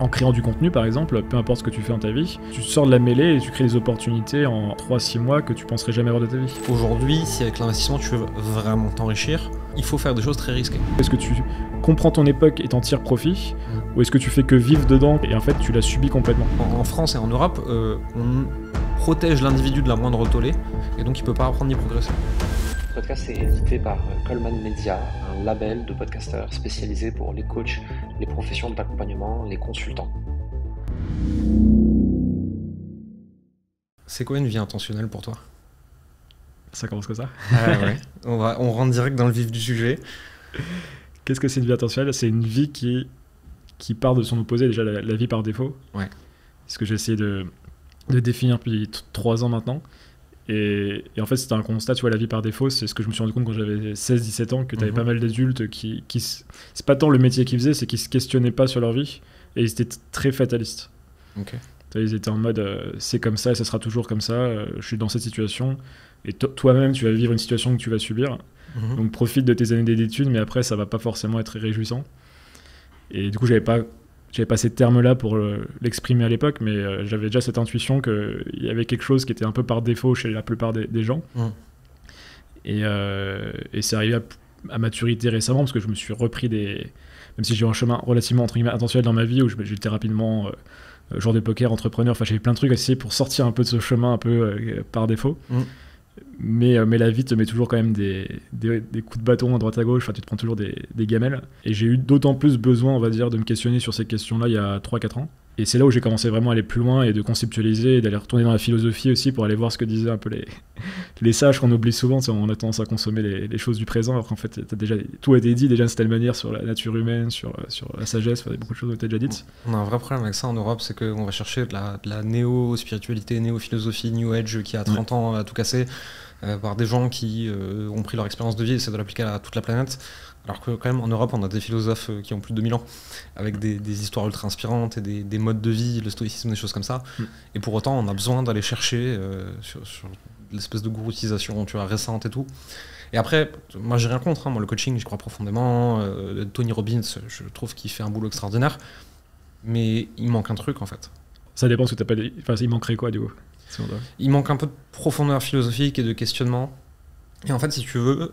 en créant du contenu par exemple, peu importe ce que tu fais dans ta vie, tu sors de la mêlée et tu crées des opportunités en 3-6 mois que tu penserais jamais avoir de ta vie. Aujourd'hui, si avec l'investissement tu veux vraiment t'enrichir, il faut faire des choses très risquées. Est-ce que tu comprends ton époque et t'en tires profit, ou est-ce que tu fais que vivre dedans et en fait tu la subis complètement? En France et en Europe, on protège l'individu de la moindre tollée et donc il peut pas apprendre ni progresser. Ce podcast est édité par Kohlmann Media, un label de podcasteurs spécialisé pour les coachs, les professions d'accompagnement, les consultants. C'est quoi une vie intentionnelle pour toi? Ça commence comme ça. Ouais. On rentre direct dans le vif du sujet. Qu'est-ce que c'est une vie intentionnelle? C'est une vie qui part de son opposé, déjà la vie par défaut. Ouais. C'est ce que j'ai essayé de définir depuis 3 ans maintenant. Et en fait, c'était un constat, tu vois, la vie par défaut, c'est ce que je me suis rendu compte quand j'avais 16-17 ans, que tu avais pas mal d'adultes qui c'est pas tant le métier qu'ils faisaient, c'est qu'ils se questionnaient pas sur leur vie, et ils étaient très fatalistes. Okay. Ils étaient en mode, c'est comme ça, et ça sera toujours comme ça, je suis dans cette situation, et toi-même, tu vas vivre une situation que tu vas subir, donc profite de tes années d'études, mais après, ça va pas forcément être réjouissant. Et du coup, j'avais pas ces termes-là pour l'exprimer à l'époque, mais j'avais déjà cette intuition qu'il y avait quelque chose qui était un peu par défaut chez la plupart des gens. Et c'est arrivé à maturité récemment, parce que je me suis repris des... Même si j'ai eu un chemin relativement entre guillemets intentionnel dans ma vie, où j'étais rapidement joueur de poker, entrepreneur, enfin j'ai eu plein de trucs à essayer pour sortir un peu de ce chemin un peu par défaut. Mais la vie te met toujours quand même des coups de bâton à droite à gauche, enfin, tu te prends toujours des gamelles. Et j'ai eu d'autant plus besoin, on va dire, de me questionner sur ces questions-là il y a 3-4 ans. Et c'est là où j'ai commencé vraiment à aller plus loin et de conceptualiser et d'aller retourner dans la philosophie aussi pour aller voir ce que disaient un peu les sages qu'on oublie souvent. On a tendance à consommer les choses du présent alors qu'en fait tout a été dit déjà de telle manière sur la nature humaine, sur la sagesse, enfin, beaucoup de choses ont été déjà dites. On a un vrai problème avec ça en Europe, c'est qu'on va chercher de la néo-spiritualité, néo-philosophie, New Age qui a 30 ans à tout casser, par des gens qui ont pris leur expérience de vie et essaient de l'appliquer à toute la planète. Alors que quand même en Europe on a des philosophes qui ont plus de 2000 ans avec des histoires ultra inspirantes et des modes de vie, le stoïcisme, des choses comme ça, et pour autant on a besoin d'aller chercher sur l'espèce de gouroutisation, tu vois, récente et tout. Et après, moi j'ai rien contre, moi le coaching j'y crois profondément, Tony Robbins je trouve qu'il fait un boulot extraordinaire, mais il manque un truc en fait. Ça dépend ce que t'as pas dit, enfin il manquerait quoi du coup? Il manque un peu de profondeur philosophique et de questionnement. Et en fait, si tu veux,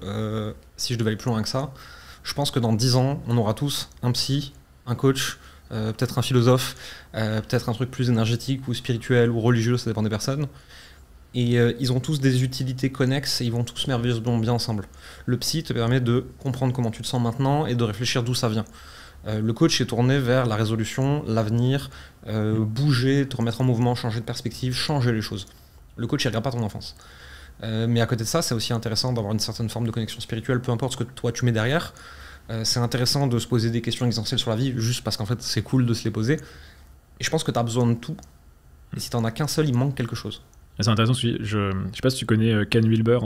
si je devais aller plus loin que ça, je pense que dans 10 ans, on aura tous un psy, un coach, peut-être un philosophe, peut-être un truc plus énergétique ou spirituel ou religieux, ça dépend des personnes. Et ils ont tous des utilités connexes et ils vont tous merveilleusement bien ensemble. Le psy te permet de comprendre comment tu te sens maintenant et de réfléchir d'où ça vient. Le coach est tourné vers la résolution, l'avenir, bouger, te remettre en mouvement, changer de perspective, changer les choses. Le coach, il ne regarde pas ton enfance. Mais à côté de ça, c'est aussi intéressant d'avoir une certaine forme de connexion spirituelle, peu importe ce que toi tu mets derrière. C'est intéressant de se poser des questions existentielles sur la vie, juste parce qu'en fait c'est cool de se les poser. Et je pense que tu as besoin de tout. Et si tu n'en as qu'un seul, il manque quelque chose. C'est intéressant, je ne sais pas si tu connais Ken Wilber.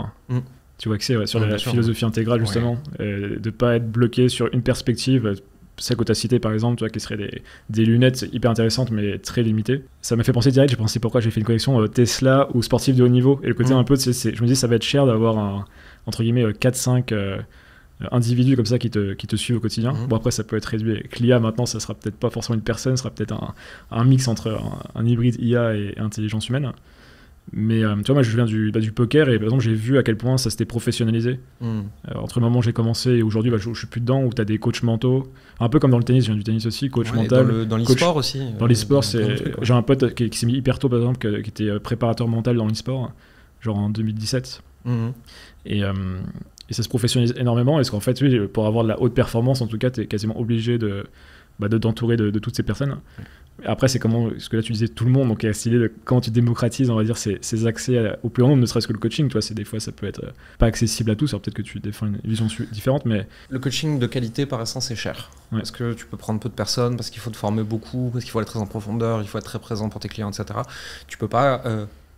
Tu vois que c'est sur la philosophie intégrale, justement, de ne pas être bloqué sur une perspective. Celle que tu as citée par exemple, tu vois, qui serait des lunettes hyper intéressantes mais très limitées. Ça m'a fait penser direct, j'ai pensé pourquoi j'ai fait une connexion Tesla ou sportif de haut niveau. Et le côté un peu, je me dis ça va être cher d'avoir un, entre guillemets 4-5 individus comme ça qui te suivent au quotidien. Bon après ça peut être réduit avec l'IA maintenant, ça sera peut-être pas forcément une personne, ça sera peut-être un mix entre un hybride IA et intelligence humaine. Mais tu vois, moi je viens du poker et par exemple j'ai vu à quel point ça s'était professionnalisé. Entre le moment où j'ai commencé et aujourd'hui, je suis plus dedans, où tu as des coachs mentaux, un peu comme dans le tennis, je viens du tennis aussi, coach mental. Dans l'e-sport aussi. Dans l'e-sport, j'ai un pote qui s'est mis hyper tôt par exemple, qui était préparateur mental dans l'e-sport, genre en 2017. Et ça se professionnalise énormément, parce qu'en fait, oui, pour avoir de la haute performance, en tout cas, tu es quasiment obligé de t'entourer de toutes ces personnes. Après, c'est comment, parce que là tu disais tout le monde, donc il y a cette idée de comment tu démocratises, on va dire, ces accès au plus grand nombre, ne serait-ce que le coaching, toi, c'est des fois ça peut être pas accessible à tous, alors peut-être que tu défends une vision différente, mais... Le coaching de qualité, par essence, c'est cher, parce que tu peux prendre peu de personnes, parce qu'il faut te former beaucoup, parce qu'il faut aller très en profondeur, il faut être très présent pour tes clients, etc. Tu peux pas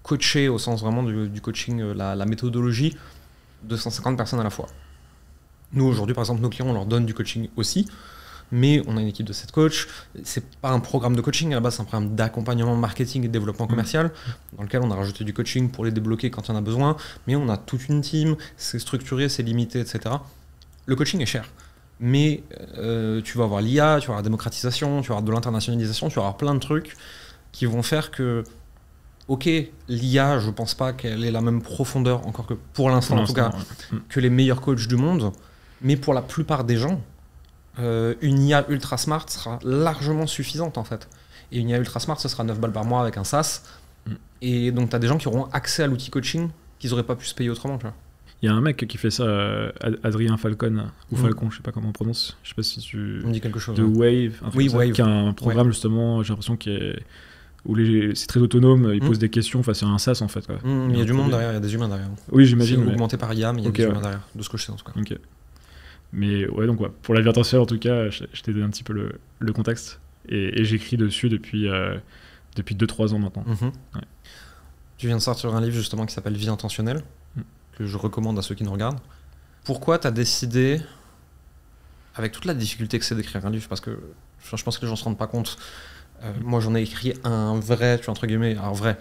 coacher, au sens vraiment du coaching, la méthodologie, de 150 personnes à la fois. Nous, aujourd'hui, par exemple, nos clients, on leur donne du coaching aussi, mais on a une équipe de 7 coachs, c'est pas un programme de coaching, à la base c'est un programme d'accompagnement marketing et développement commercial, dans lequel on a rajouté du coaching pour les débloquer quand il y en a besoin, mais on a toute une team, c'est structuré, c'est limité, etc. Le coaching est cher. mais tu vas avoir l'IA, tu vas avoir la démocratisation, tu vas avoir de l'internationalisation, tu vas avoir plein de trucs qui vont faire que, ok, l'IA, je pense pas qu'elle ait la même profondeur, encore que pour l'instant en tout cas, ouais, que les meilleurs coachs du monde, mais pour la plupart des gens, une IA ultra smart sera largement suffisante en fait. Et une IA ultra smart, ce sera 9 balles par mois avec un SaaS. Et donc tu as des gens qui auront accès à l'outil coaching qu'ils n'auraient pas pu se payer autrement, tu vois. Il y a un mec qui fait ça, Adrien Falcon, ou Falcon, je sais pas comment on prononce, je sais pas si tu... On dit quelque chose. De Wave, un oui, Wave, qui a un programme justement, j'ai l'impression qui est... où c'est très autonome, il pose des questions, enfin c'est un SaaS en fait. Il y a du monde derrière, il y a des humains derrière. Oui, j'imagine. C'est augmenté par IA, mais il y a des humains derrière, de ce que je sais en tout cas. Ok. Mais ouais, donc ouais, pour l'advertentiel en tout cas, je t'ai donné un petit peu le contexte, et j'écris dessus depuis 2-3 ans maintenant. Ouais. Tu viens de sortir un livre justement qui s'appelle Vie intentionnelle, que je recommande à ceux qui nous regardent. Pourquoi tu as décidé, avec toute la difficulté que c'est d'écrire un livre, parce que je pense que les gens ne se rendent pas compte, moi j'en ai écrit un vrai, tu vois, entre guillemets, alors vrai,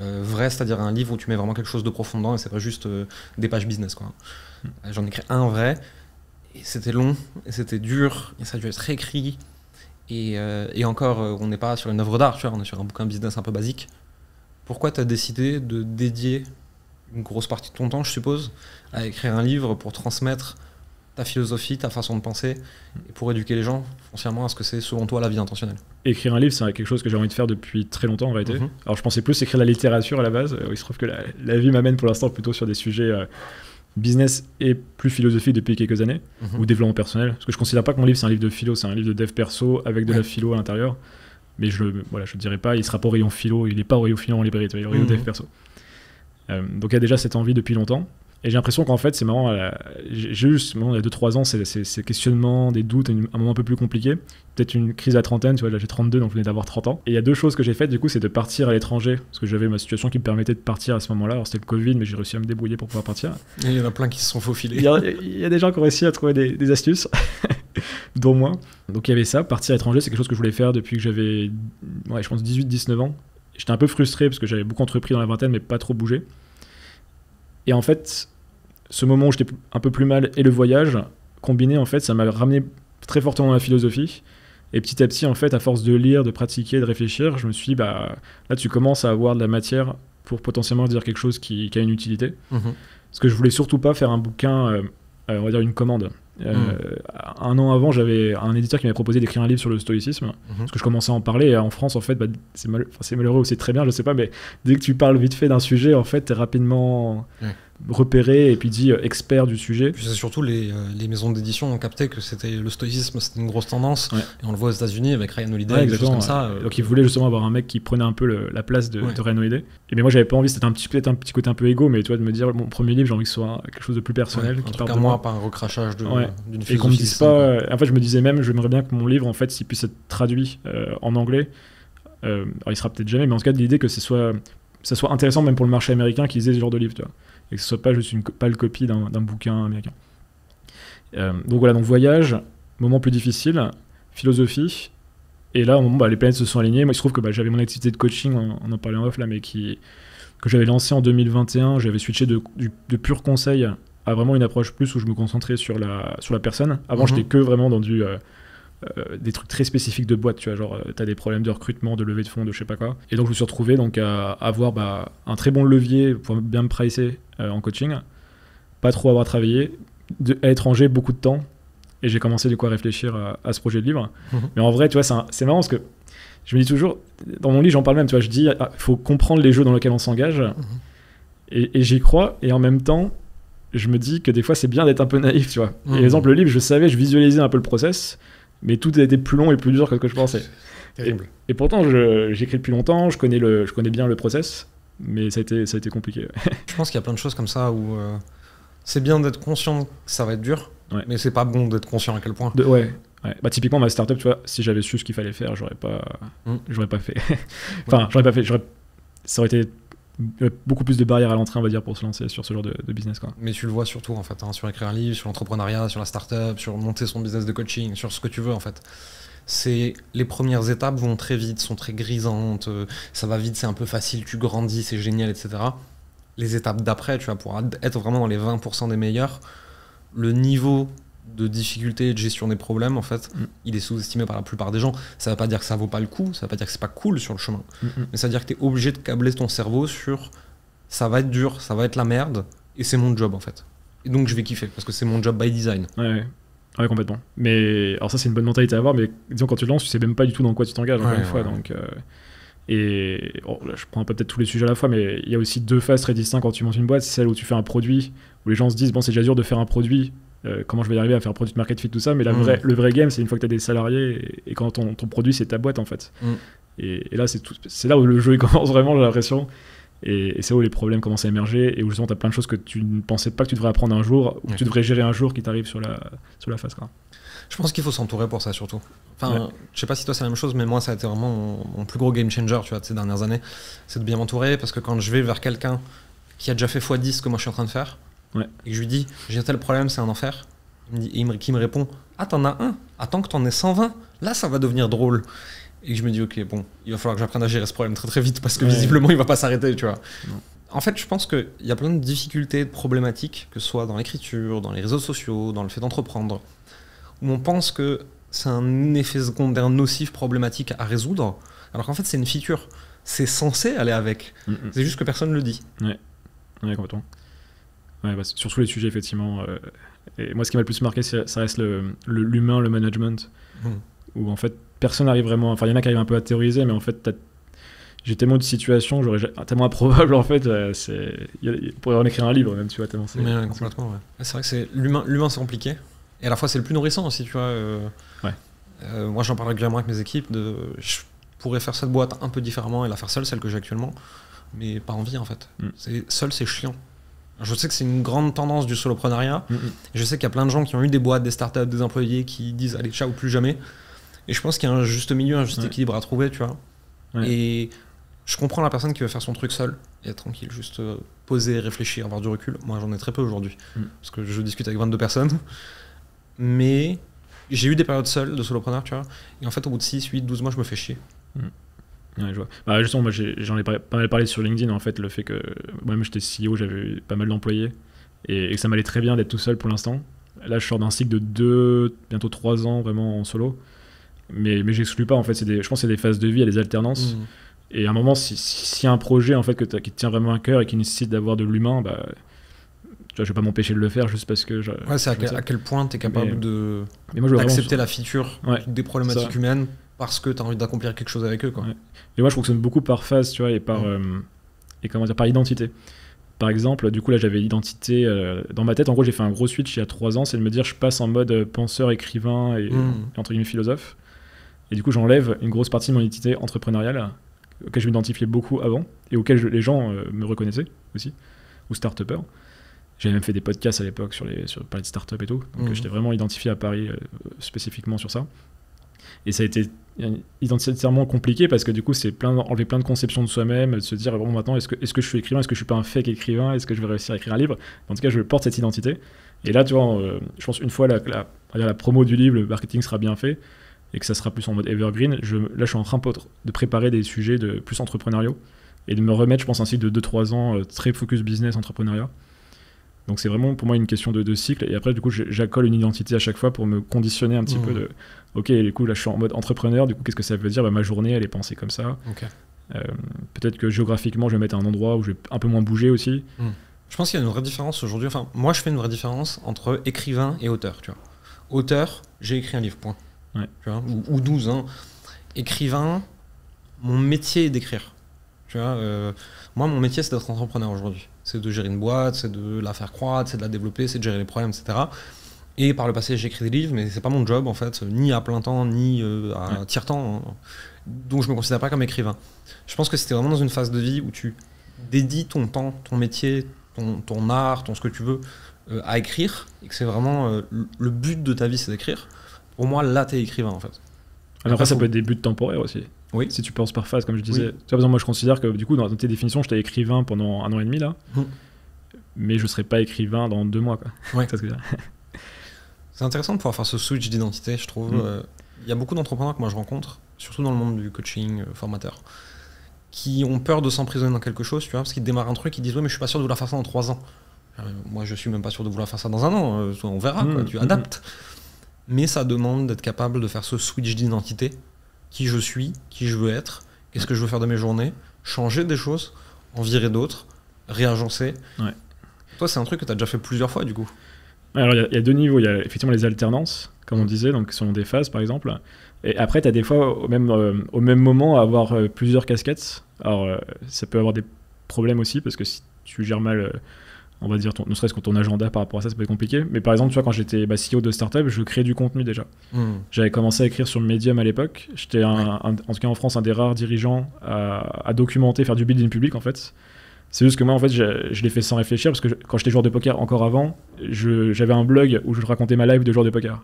vrai, c'est-à-dire un livre où tu mets vraiment quelque chose de profond dedans et c'est pas juste des pages business, quoi. J'en ai écrit un vrai, et c'était long, et c'était dur, et ça a dû être écrit, et encore, on n'est pas sur une œuvre d'art, tu vois, on est sur un bouquin business un peu basique. Pourquoi tu as décidé de dédier une grosse partie de ton temps, je suppose, à écrire un livre pour transmettre ta philosophie, ta façon de penser, et pour éduquer les gens foncièrement à ce que c'est, selon toi, la vie intentionnelle? Écrire un livre, c'est quelque chose que j'ai envie de faire depuis très longtemps en réalité. Alors je pensais plus écrire la littérature à la base, il se trouve que la vie m'amène pour l'instant plutôt sur des sujets business et plus philosophique depuis quelques années, ou développement personnel, parce que je considère pas que mon livre c'est un livre de philo, c'est un livre de dev perso avec de la philo à l'intérieur, mais je dirais pas, il sera pas au rayon philo, il est pas au rayon philo en librairie, il est au rayon dev perso. Donc il y a déjà cette envie depuis longtemps, et j'ai l'impression qu'en fait c'est marrant, j'ai eu ce moment, il y a 2-3 ans, ces questionnements, des doutes, un moment un peu plus compliqué, peut-être une crise à trentaine, tu vois, là j'ai 32 donc je venais d'avoir 30 ans, et il y a deux choses que j'ai faites du coup, c'est de partir à l'étranger, parce que j'avais ma situation qui me permettait de partir à ce moment-là, alors c'était le Covid mais j'ai réussi à me débrouiller pour pouvoir partir. Et il y en a plein qui se sont faufilés. Il y a des gens qui ont réussi à trouver des astuces, dont moi. Donc il y avait ça, partir à l'étranger, c'est quelque chose que je voulais faire depuis que j'avais, ouais, je pense 18-19 ans. J'étais un peu frustré parce que j'avais beaucoup entrepris dans la vingtaine mais pas trop bougé. Et en fait, ce moment où j'étais un peu plus mal et le voyage, combiné en fait, ça m'a ramené très fortement à la philosophie. Et petit à petit, en fait, à force de lire, de pratiquer, de réfléchir, je me suis dit, bah, là tu commences à avoir de la matière pour potentiellement dire quelque chose qui a une utilité. Parce que je voulais surtout pas faire un bouquin, on va dire une commande. Un an avant, j'avais un éditeur qui m'avait proposé d'écrire un livre sur le stoïcisme, parce que je commençais à en parler, et en France en fait, bah, c'est malheureux ou c'est très bien, je sais pas, mais dès que tu parles vite fait d'un sujet, en fait t'es rapidement repéré et puis dit expert du sujet. Puis c'est surtout les maisons d'édition ont capté que c'était le stoïcisme, c'était une grosse tendance, et on le voit aux États-Unis avec Ryan Holiday, des choses comme ça. Donc ils voulaient justement avoir un mec qui prenait un peu la place de Ryan Holiday, et mais moi j'avais pas envie, c'était un petit côté un peu égo, mais tu vois, de me dire mon premier livre j'ai envie que ce soit quelque chose de plus personnel, qui parle de moi, pas un recrachage de et qu'on me dise pas. En fait, je me disais même, j'aimerais bien que mon livre, en fait, s'il puisse être traduit en anglais. Alors, il sera peut-être jamais, mais en tout cas, l'idée que ça soit intéressant même pour le marché américain qui lisait ce genre de livre, tu vois, et que ce soit pas juste une pâle copie d'un bouquin américain. Donc voilà, donc voyage, moment plus difficile, philosophie, et là, au moment, bah, les planètes se sont alignées. Moi, il se trouve que bah, j'avais mon activité de coaching, on en parlait en off là, mais que j'avais lancé en 2021, j'avais switché de pur conseil à vraiment une approche plus où je me concentrais sur la personne. Avant, j'étais que vraiment dans des trucs très spécifiques de boîte, tu vois, genre t'as des problèmes de recrutement, de levée de fonds, de je sais pas quoi. Et donc je me suis retrouvé donc à avoir bah, un très bon levier pour bien me pricer en coaching, pas trop avoir travaillé, à l'étranger beaucoup de temps, et j'ai commencé du coup à réfléchir à ce projet de livre. Mais en vrai, tu vois, c'est marrant parce que je me dis toujours, dans mon livre j'en parle même, tu vois, je dis faut comprendre les jeux dans lesquels on s'engage, et j'y crois, et en même temps je me dis que des fois c'est bien d'être un peu naïf, tu vois. Et par exemple, le livre, je savais, je visualisais un peu le process, mais tout a été plus long et plus dur que ce que je pensais. Et pourtant, j'écris depuis longtemps, je connais bien le process, mais ça a été compliqué. Je pense qu'il y a plein de choses comme ça où c'est bien d'être conscient que ça va être dur, mais c'est pas bon d'être conscient à quel point. Bah, typiquement, ma startup, tu vois, si j'avais su ce qu'il fallait faire, j'aurais pas fait. Enfin, j'aurais pas fait. Ça aurait été beaucoup plus de barrières à l'entrée, on va dire, pour se lancer sur ce genre de business, quoi. Mais tu le vois surtout en fait, hein, sur écrire un livre, sur l'entrepreneuriat, sur la startup, sur monter son business de coaching, sur ce que tu veux en fait. Les premières étapes vont très vite, sont très grisantes, ça va vite, c'est un peu facile, tu grandis, c'est génial, etc. Les étapes d'après, tu vas pouvoir être vraiment dans les 20% des meilleurs. Le niveau de difficultés et de gestion des problèmes, en fait, il est sous-estimé par la plupart des gens. Ça ne va pas dire que ça ne vaut pas le coup, ça ne va pas dire que c'est pas cool sur le chemin, mais ça veut dire que tu es obligé de câbler ton cerveau sur ça va être dur, ça va être la merde, et c'est mon job en fait. Et donc je vais kiffer, parce que c'est mon job by design. Ouais, complètement. Mais alors ça, c'est une bonne mentalité à avoir, mais disons, quand tu te lances, tu sais même pas du tout dans quoi tu t'engages, encore une fois. Donc, et oh, là, je prends peut-être tous les sujets à la fois, mais il y a aussi deux phases très distinctes quand tu montes une boîte. C'est celle où tu fais un produit, où les gens se disent, bon, c'est déjà dur de faire un produit, comment je vais y arriver à faire un produit de market fit, tout ça. Mais la vraie, le vrai game, c'est une fois que tu as des salariés et quand ton produit, c'est ta boîte, en fait. Et là, c'est là où le jeu commence vraiment, j'ai l'impression. Et c'est où les problèmes commencent à émerger et où justement tu as plein de choses que tu ne pensais pas que tu devrais apprendre un jour ou que tu devrais gérer un jour qui t'arrive sur la face, quoi. Je pense qu'il faut s'entourer pour ça surtout. Enfin, je sais pas si toi c'est la même chose, mais moi ça a été vraiment mon plus gros game changer, tu vois, de ces dernières années. C'est de bien m'entourer, parce que quand je vais vers quelqu'un qui a déjà fait x10 que moi je suis en train de faire, et que je lui dis j'ai un tel problème, c'est un enfer, qui me répond ah t'en as un, attends que t'en aies 120, là ça va devenir drôle. Et que je me dis, ok, bon, il va falloir que j'apprenne à gérer ce problème très très vite, parce que visiblement, il va pas s'arrêter, tu vois. En fait, je pense qu'il y a plein de difficultés, de problématiques, que ce soit dans l'écriture, dans les réseaux sociaux, dans le fait d'entreprendre, où on pense que c'est un effet secondaire nocif problématique à résoudre, alors qu'en fait, c'est une feature. C'est censé aller avec. C'est juste que personne ne le dit. Complètement. Ouais, bah, sur tous les sujets, effectivement. Et moi, ce qui m'a le plus marqué, ça reste l'humain, le management, où en fait, personne n'arrive vraiment, enfin il y en a qui arrivent un peu à théoriser, mais en fait j'ai tellement de situations, j'aurais tellement improbable en fait, on pourrait en écrire un livre même, tu vois, tellement c'est... Complètement, c'est vrai que c'est l'humain c'est compliqué, et à la fois c'est le plus nourrissant aussi, tu vois. Moi j'en parle régulièrement avec mes équipes, je pourrais faire cette boîte un peu différemment et la faire seule, celle que j'ai actuellement, mais pas envie en fait, seul c'est chiant. Je sais que c'est une grande tendance du soloprenariat, je sais qu'il y a plein de gens qui ont eu des boîtes, des startups, des employés qui disent allez ciao plus jamais. Et je pense qu'il y a un juste milieu, un juste équilibre à trouver, tu vois. Et je comprends la personne qui veut faire son truc seule et être tranquille, juste poser, réfléchir, avoir du recul. Moi, j'en ai très peu aujourd'hui, parce que je discute avec 22 personnes. Mais j'ai eu des périodes seules de solopreneur, tu vois. Et en fait, au bout de 6, 8, 12 mois, je me fais chier. Je vois. Bah, justement, moi, j'en ai pas mal parlé sur LinkedIn, en fait, le fait que moi-même, j'étais CEO, j'avais pas mal d'employés et que ça m'allait très bien d'être tout seul pour l'instant. Là, je sors d'un cycle de 2, bientôt 3 ans vraiment en solo. Mais j'exclus pas en fait, je pense que c'est des phases de vie, il y a des alternances, et à un moment si y a un projet en fait qui te tient vraiment à cœur et qui nécessite d'avoir de l'humain, bah, tu vois, je vais pas m'empêcher de le faire juste parce que... c'est à quel point tu es capable d'accepter la feature des problématiques humaines parce que tu as envie d'accomplir quelque chose avec eux, quoi. Et moi je fonctionne beaucoup par phase, tu vois, et par, et comment dire, par identité. Par exemple, du coup là j'avais l'identité dans ma tête, en gros j'ai fait un gros switch il y a 3 ans, c'est de me dire je passe en mode penseur, écrivain et entre guillemets philosophe. Et du coup, j'enlève une grosse partie de mon identité entrepreneuriale, auquel je m'identifiais beaucoup avant, et auquel les gens me reconnaissaient aussi, ou start-upper. J'avais même fait des podcasts à l'époque sur parler de start-up et tout, donc j'étais vraiment identifié à Paris spécifiquement sur ça. Et ça a été identitairement compliqué, parce que du coup, c'est enlever plein de conceptions de soi-même, de se dire, bon maintenant, est-ce que je suis écrivain, est-ce que je suis pas un fake écrivain, est-ce que je vais réussir à écrire un livre? En tout cas, je porte cette identité. Et là, tu vois, je pense une fois la promo du livre, le marketing sera bien fait, et que ça sera plus en mode evergreen, là je suis en train de préparer des sujets plus entrepreneuriaux et de me remettre, je pense, un cycle de 2-3 ans très focus business, entrepreneuriat. Donc c'est vraiment pour moi une question de cycle, et après du coup j'accole une identité à chaque fois pour me conditionner un petit peu de ok, du coup là je suis en mode entrepreneur, du coup qu'est-ce que ça veut dire? Bah, ma journée elle est pensée comme ça, peut-être que géographiquement je vais mettre un endroit où je vais un peu moins bouger aussi. Je pense qu'il y a une vraie différence aujourd'hui, enfin moi je fais une vraie différence entre écrivain et auteur, tu vois. Auteur, j'ai écrit un livre, point. Tu vois, ou 12, hein. Écrivain, mon métier est d'écrire. Tu vois, moi, mon métier, c'est d'être entrepreneur aujourd'hui. C'est de gérer une boîte, c'est de la faire croître, c'est de la développer, c'est de gérer les problèmes, etc. Et par le passé, j'ai écrit des livres, mais c'est pas mon job, en fait, ni à plein temps, ni à tiers-temps. Hein. Donc, je me considère pas comme écrivain. Je pense que c'était vraiment dans une phase de vie où tu dédies ton temps, ton métier, ton art, ce que tu veux, à écrire, et que c'est vraiment le but de ta vie, c'est d'écrire. Pour moi, là, t'es écrivain, en fait. Alors après, ça peut être des buts temporaires aussi. Oui. Si tu penses par phase, comme je disais. Oui. Tu vois, par exemple, moi, je considère que, du coup, dans tes définitions, j'étais écrivain pendant 1 an et demi, là. Mais je serai pas écrivain dans 2 mois, quoi. C'est intéressant de pouvoir faire ce switch d'identité, je trouve. Il y a beaucoup d'entrepreneurs que moi, je rencontre, surtout dans le monde du coaching, formateur, qui ont peur de s'emprisonner dans quelque chose, tu vois, parce qu'ils démarrent un truc, ils disent « Oui, mais je suis pas sûr de vouloir faire ça dans 3 ans. » Moi, je suis même pas sûr de vouloir faire ça dans un an. On verra, quoi. Tu adaptes. Mais ça demande d'être capable de faire ce switch d'identité. Qui je suis, qui je veux être, qu'est-ce que je veux faire de mes journées, changer des choses, en virer d'autres, réagencer. Ouais. Toi, c'est un truc que tu as déjà fait plusieurs fois, du coup. Alors, il y a deux niveaux. Il y a effectivement les alternances, comme on disait, donc selon des phases, par exemple. Et après, tu as des fois, au même moment, avoir plusieurs casquettes. Alors, ça peut avoir des problèmes aussi, parce que si tu gères mal... on va dire, ne serait-ce que ton agenda par rapport à ça, ça peut être compliqué. Mais par exemple, tu vois, quand j'étais CEO de startup, je créais du contenu déjà. J'avais commencé à écrire sur Medium à l'époque. J'étais, en tout cas en France, un des rares dirigeants à documenter, faire du building public en fait. C'est juste que moi, en fait, je l'ai fait sans réfléchir parce que quand j'étais joueur de poker encore avant, j'avais un blog où je racontais ma life de joueur de poker.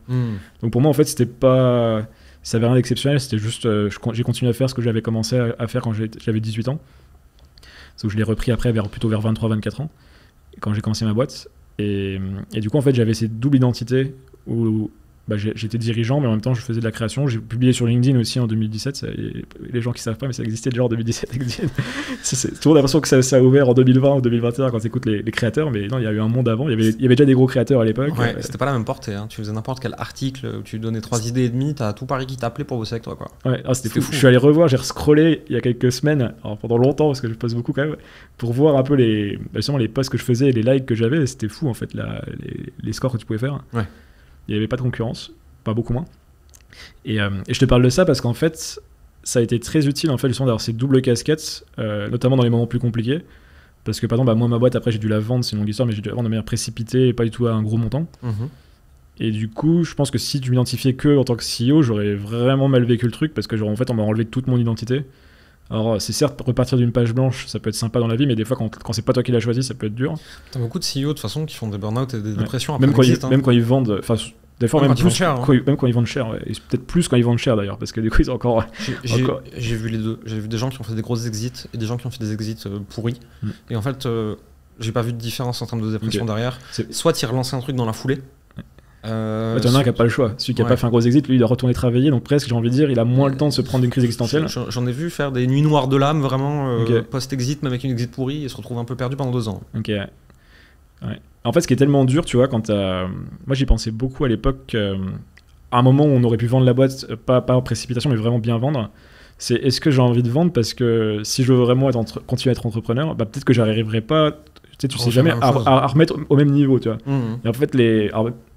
Donc pour moi, en fait, c'était pas... ça n'avait rien d'exceptionnel, c'était juste... j'ai continué à faire ce que j'avais commencé à faire quand j'avais 18 ans. C'est où je l'ai repris après, plutôt vers 23-24 ans. Quand j'ai commencé ma boîte et du coup en fait j'avais cette double identité où j'étais dirigeant mais en même temps je faisais de la création. J'ai publié sur LinkedIn aussi en 2017, les gens qui savent pas mais ça existait déjà en 2017. C'est toujours l'impression que ça a ouvert en 2020 ou 2021 quand tu écoutes les créateurs, mais non, il y a eu un monde avant, il y avait déjà des gros créateurs à l'époque. Ouais, c'était pas la même portée, hein. Tu faisais n'importe quel article où tu donnais 3 idées et demie, t'as tout Paris qui t'appelait pour bosser avec toi, quoi. Ouais, c'était fou. Je suis allé revoir, j'ai rescrollé il y a quelques semaines, pendant longtemps parce que je poste beaucoup quand même, pour voir un peu les posts que je faisais et les likes que j'avais. C'était fou en fait, les scores que tu pouvais faire. Ouais. Il n'y avait pas de concurrence, pas beaucoup moins. Et je te parle de ça parce qu'en fait, ça a été très utile en fait, justement, d'avoir ces doubles casquettes, notamment dans les moments plus compliqués. Parce que par exemple, moi, ma boîte, après, j'ai dû la vendre, c'est une longue histoire, mais j'ai dû la vendre de manière précipitée et pas du tout à un gros montant. Et du coup, je pense que si tu m'identifiais que en tant que CEO, j'aurais vraiment mal vécu le truc parce que, en fait, on m'a enlevé toute mon identité. Alors, c'est certes, repartir d'une page blanche, ça peut être sympa dans la vie, mais des fois, quand c'est pas toi qui l'as choisi, ça peut être dur. T'as beaucoup de CEO, de toute façon, qui font des burn-out et des dépressions. Après même quand ils vendent... Des fois, même quand ils vendent cher, ouais. Et peut-être plus quand ils vendent cher d'ailleurs, parce que du coup, ils ont encore... J'ai vu les deux. J'ai vu des gens qui ont fait des grosses exits et des gens qui ont fait des exits pourris. Et en fait, j'ai pas vu de différence en termes de dépression derrière. Soit ils relançaient un truc dans la foulée. Il y en a un qui n'a pas le choix. Celui qui n'a pas fait un gros exit, lui, il doit retourner travailler. Donc presque, j'ai envie de dire, il a moins le temps de se prendre d'une crise existentielle. J'en ai vu faire des nuits noires de l'âme, vraiment, post-exit, même avec une exit pourrie, et se retrouve un peu perdu pendant 2 ans. Ouais. En fait, ce qui est tellement dur, tu vois, moi, j'y pensais beaucoup à l'époque, à un moment où on aurait pu vendre la boîte, pas en précipitation, mais vraiment bien vendre, c'est est-ce que j'ai envie de vendre? Parce que si je veux vraiment continuer à être entrepreneur, peut-être que j'arriverai pas, tu sais jamais, à remettre au même niveau, tu vois. Et en fait,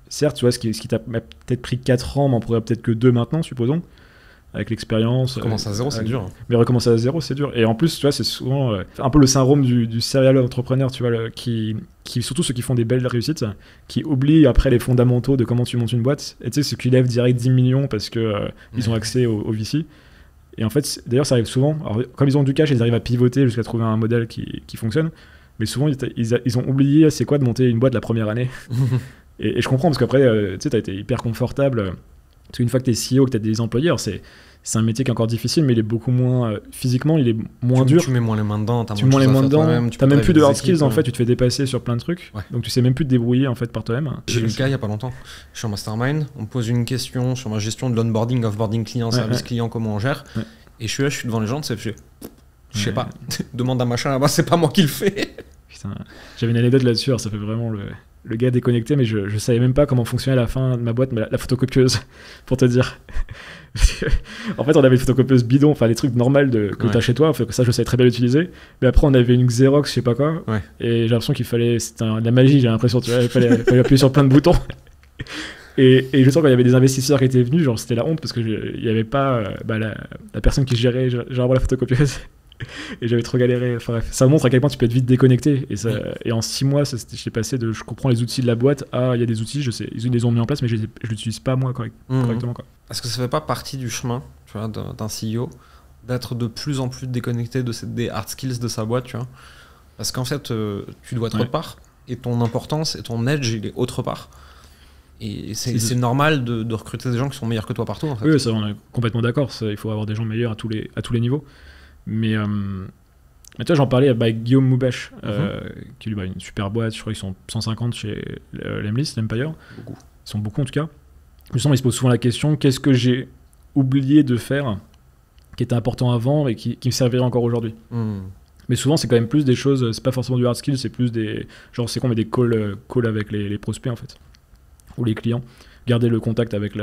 certes, tu vois, ce qui t'a peut-être pris 4 ans, mais on pourrait peut-être que 2 maintenant, supposons, avec l'expérience. Recommencer à zéro, c'est dur. Mais recommencer à zéro, c'est dur. Et en plus, tu vois, c'est souvent un peu le syndrome du serial entrepreneur, tu vois, surtout ceux qui font des belles réussites, qui oublient après les fondamentaux de comment tu montes une boîte. Et tu sais, ceux qui lèvent direct 10 millions parce qu'ils ont accès au VC. Et en fait, d'ailleurs, ça arrive souvent. Alors, comme ils ont du cash, ils arrivent à pivoter jusqu'à trouver un modèle qui fonctionne. Mais souvent, ils ont oublié c'est quoi de monter une boîte la première année. Et je comprends, parce qu'après, tu sais, t'as été hyper confortable. Parce qu'une fois que t'es CEO, que t'as des employés, c'est un métier qui est encore difficile, mais il est beaucoup moins... physiquement, il est moins dur. Tu mets moins les mains dedans, t'as même plus de hard skills, en fait, tu te fais dépasser sur plein de trucs. Ouais. Donc tu sais même plus te débrouiller, en fait, par toi-même. J'ai eu le cas il y a pas longtemps. Je suis en mastermind, on me pose une question sur ma gestion de l'onboarding, offboarding client, service client, comment on gère. Et je suis là, je suis devant les gens, je sais pas, demande à machin là-bas, c'est pas moi qui le fais. Putain, j'avais une anecdote là-dessus, alors ça fait vraiment le gars déconnecté, mais je savais même pas comment fonctionnait à la fin de ma boîte, mais la photocopieuse, pour te dire. En fait, on avait une photocopieuse bidon, enfin les trucs normaux que t'as chez toi, ça je savais très bien l'utiliser, mais après on avait une Xerox, je sais pas quoi, et j'ai l'impression qu'il fallait, c'était de la magie, j'ai l'impression, tu vois, il fallait appuyer sur plein de boutons. Et je sens quand il y avait des investisseurs qui étaient venus, genre c'était la honte, parce qu'il n'y avait pas la personne qui gérait la photocopieuse. Et j'avais trop galéré. Enfin, ça montre à quel point tu peux être vite déconnecté. Et en 6 mois, j'ai passé de je comprends les outils de la boîte à il y a des outils, je sais, ils les ont mis en place, mais je ne l'utilise pas moi correctement. Est-ce que ça ne fait pas partie du chemin, tu vois, d'un CEO, d'être de plus en plus déconnecté des hard skills de sa boîte, tu vois? Parce qu'en fait, tu dois être autre part, et ton importance et ton edge, il est autre part. Et c'est normal de recruter des gens qui sont meilleurs que toi partout. En fait. Oui, ça, on est complètement d'accord. Il faut avoir des gens meilleurs à tous les niveaux. Mais toi, j'en parlais avec Guillaume Moubèche, qui lui a une super boîte, je crois qu'ils sont 150 chez Lemlist, l'Empire. Beaucoup. Ils sont beaucoup en tout cas. Il me semble qu'ils se posent souvent la question, qu'est-ce que j'ai oublié de faire qui était important avant et qui me servirait encore aujourd'hui. Mais souvent, c'est quand même plus des choses, c'est pas forcément du hard skill, c'est plus des... Genre, c'est qu'on met des calls avec les prospects, en fait, ou les clients. Garder le contact avec,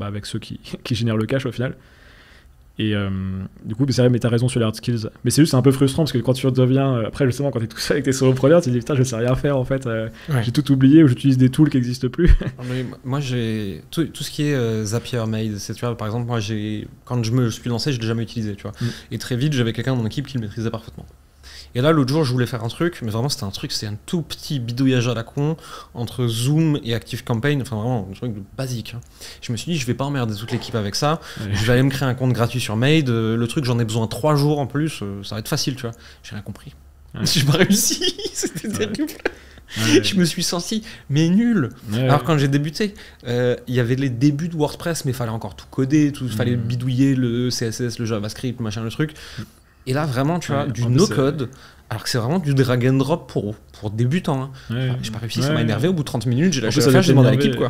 avec ceux qui génèrent le cash, au final. Et du coup, c'est vrai, mais t'as raison sur les hard skills. Mais c'est juste un peu frustrant, parce que quand tu redeviens... après, justement, quand t'es tout seul avec tes solopreneurs, tu te dis, putain, je sais rien faire, en fait. J'ai tout oublié, ou j'utilise des tools qui n'existent plus. Moi, j'ai... Tout ce qui est Zapier, Made, tu vois, par exemple, moi, quand je me suis lancé, je l'ai jamais utilisé, tu vois. Et très vite, j'avais quelqu'un dans mon équipe qui le maîtrisait parfaitement. Et là, l'autre jour, je voulais faire un truc, mais vraiment, c'était un truc, c'est un tout petit bidouillage à la con entre Zoom et ActiveCampaign, enfin vraiment, un truc basique. Je me suis dit, je vais pas emmerder toute l'équipe avec ça, je vais aller me créer un compte gratuit sur Made, le truc, j'en ai besoin 3 jours en plus, ça va être facile, tu vois. J'ai rien compris. J'ai pas réussi, c'était terrible. Je me suis senti, mais nul. Alors, quand j'ai débuté, il y avait les débuts de WordPress, mais il fallait encore tout coder, il fallait bidouiller le CSS, le JavaScript, machin, le truc. Et là, vraiment, tu vois, du no-code, alors que c'est vraiment du drag and drop pour débutants. J'ai pas réussi, ça m'a énervé. Au bout de 30 minutes, j'ai lâché l'affaire, j'ai demandé à l'équipe, quoi.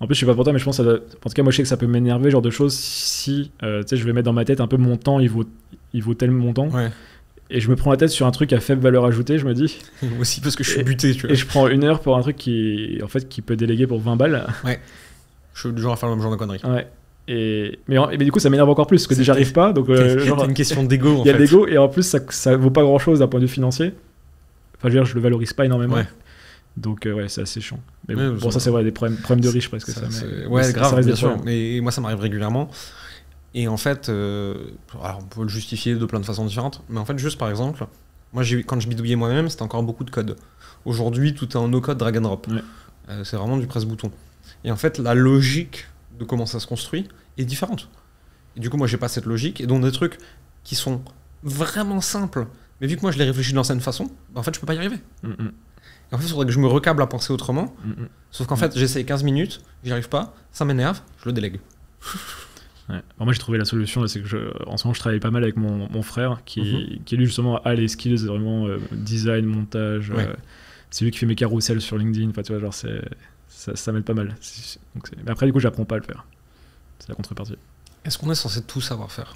En plus, je suis pas pour toi, mais je pense que ça doit... En tout cas, moi, je sais que ça peut m'énerver, genre de choses, si tu sais, je vais mettre dans ma tête un peu mon temps, il vaut tel montant. Et je me prends la tête sur un truc à faible valeur ajoutée, je me dis. Moi aussi, parce que je suis buté, tu vois. Et je prends 1 heure pour un truc qui, en fait, qui peut déléguer pour 20 balles. Je suis du genre à faire le même genre de conneries. Mais du coup, ça m'énerve encore plus, parce que déjà, j'arrive pas. Donc, genre, une question d'ego. Il y a l'ego, et en plus, ça vaut pas grand chose d'un point de vue financier. Enfin, je veux dire, je le valorise pas énormément. Donc, c'est assez chiant. Mais bon, pour ça, c'est vrai, des problèmes de riches, parce que ça. Grave, bien sûr. Et moi, ça m'arrive régulièrement. Et en fait, alors, on peut le justifier de plein de façons différentes, mais en fait, juste par exemple, moi, quand je bidouillais moi-même, c'était encore beaucoup de code. Aujourd'hui, tout est en no-code, drag and drop. C'est vraiment du presse-bouton. Et en fait, la logique de comment ça se construit est différente. Et du coup, moi, j'ai pas cette logique, et donc des trucs qui sont vraiment simples, mais vu que moi, je les réfléchis d'une certaine façon, en fait, je peux pas y arriver. Et en fait, il faudrait que je me recable à penser autrement, sauf qu'en fait, j'essaye 15 minutes, j'y arrive pas, ça m'énerve, je le délègue. Alors moi, j'ai trouvé la solution, c'est que en ce moment, je travaille pas mal avec mon frère, qui lui, justement, a les skills vraiment design, montage, c'est lui qui fait mes carousels sur LinkedIn, enfin, tu vois, genre, c'est... Ça m'aide pas mal. Donc, mais après, du coup, j'apprends pas à le faire. C'est la contrepartie. Est-ce qu'on est censé tout savoir faire?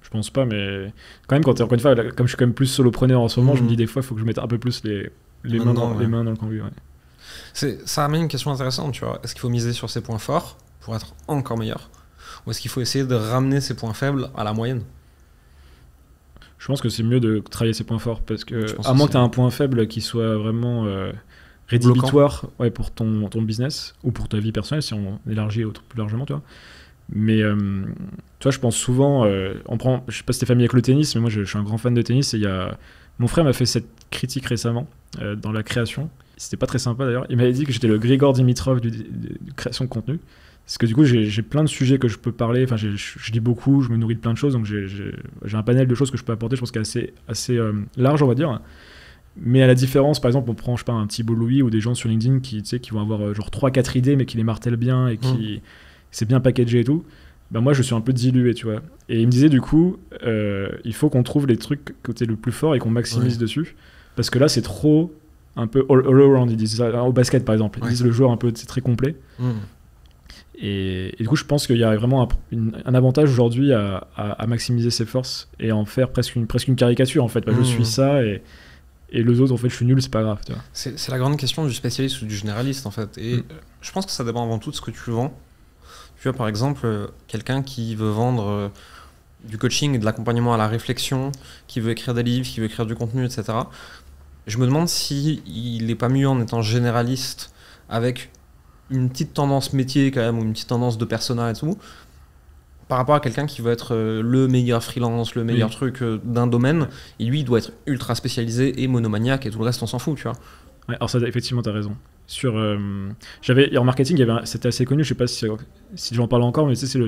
Je pense pas, mais quand même, encore une fois, comme je suis quand même plus solopreneur en ce moment, je me dis des fois, il faut que je mette un peu plus les mains dans le cambouis. Ça amène une question intéressante, tu vois. Est-ce qu'il faut miser sur ses points forts pour être encore meilleur? Ou est-ce qu'il faut essayer de ramener ses points faibles à la moyenne? Je pense que c'est mieux de travailler ses points forts, parce que, à moins que tu aies un point faible qui soit vraiment... rédhibitoire pour ton business ou pour ta vie personnelle, si on élargit plus largement, tu vois. Mais tu vois, je pense souvent, je sais pas si t'es familier avec le tennis, mais moi je suis un grand fan de tennis, et mon frère m'a fait cette critique récemment dans la création, c'était pas très sympa d'ailleurs, il m'avait dit que j'étais le Gregor Dimitrov de création de contenu, parce que du coup j'ai plein de sujets que je peux parler, enfin je lis beaucoup, je me nourris de plein de choses, donc j'ai un panel de choses que je peux apporter, je pense qu'il est assez large, on va dire. Mais à la différence, par exemple, on prend, je sais pas, un Thibault Louis ou des gens sur LinkedIn qui vont avoir genre 3-4 idées, mais qui les martèlent bien et qui c'est bien packagé et tout. Ben moi, je suis un peu dilué, tu vois. Et il me disait, du coup, il faut qu'on trouve les trucs côté le plus fort et qu'on maximise dessus. Parce que là, c'est trop un peu all around. Ils disent au basket, par exemple. Ils disent le joueur un peu, c'est très complet. Et du coup, je pense qu'il y a vraiment un avantage aujourd'hui à maximiser ses forces et à en faire presque une caricature, en fait. Ben, je suis ça et les autres, en fait, je suis nul, c'est pas grave. C'est la grande question du spécialiste ou du généraliste, en fait. Et je pense que ça dépend avant tout de ce que tu vends. Tu vois, par exemple, quelqu'un qui veut vendre du coaching et de l'accompagnement à la réflexion, qui veut écrire des livres, qui veut écrire du contenu, etc. Je me demande si il n'est pas mieux en étant généraliste, avec une petite tendance métier quand même, ou une petite tendance de persona et tout, par rapport à quelqu'un qui veut être le meilleur freelance, le meilleur truc d'un domaine, et lui, il doit être ultra spécialisé et monomaniaque, et tout le reste, on s'en fout, tu vois. Ouais, alors ça, effectivement, t'as raison. En marketing, c'était assez connu, je sais pas si j'en parle encore, mais tu sais, c'est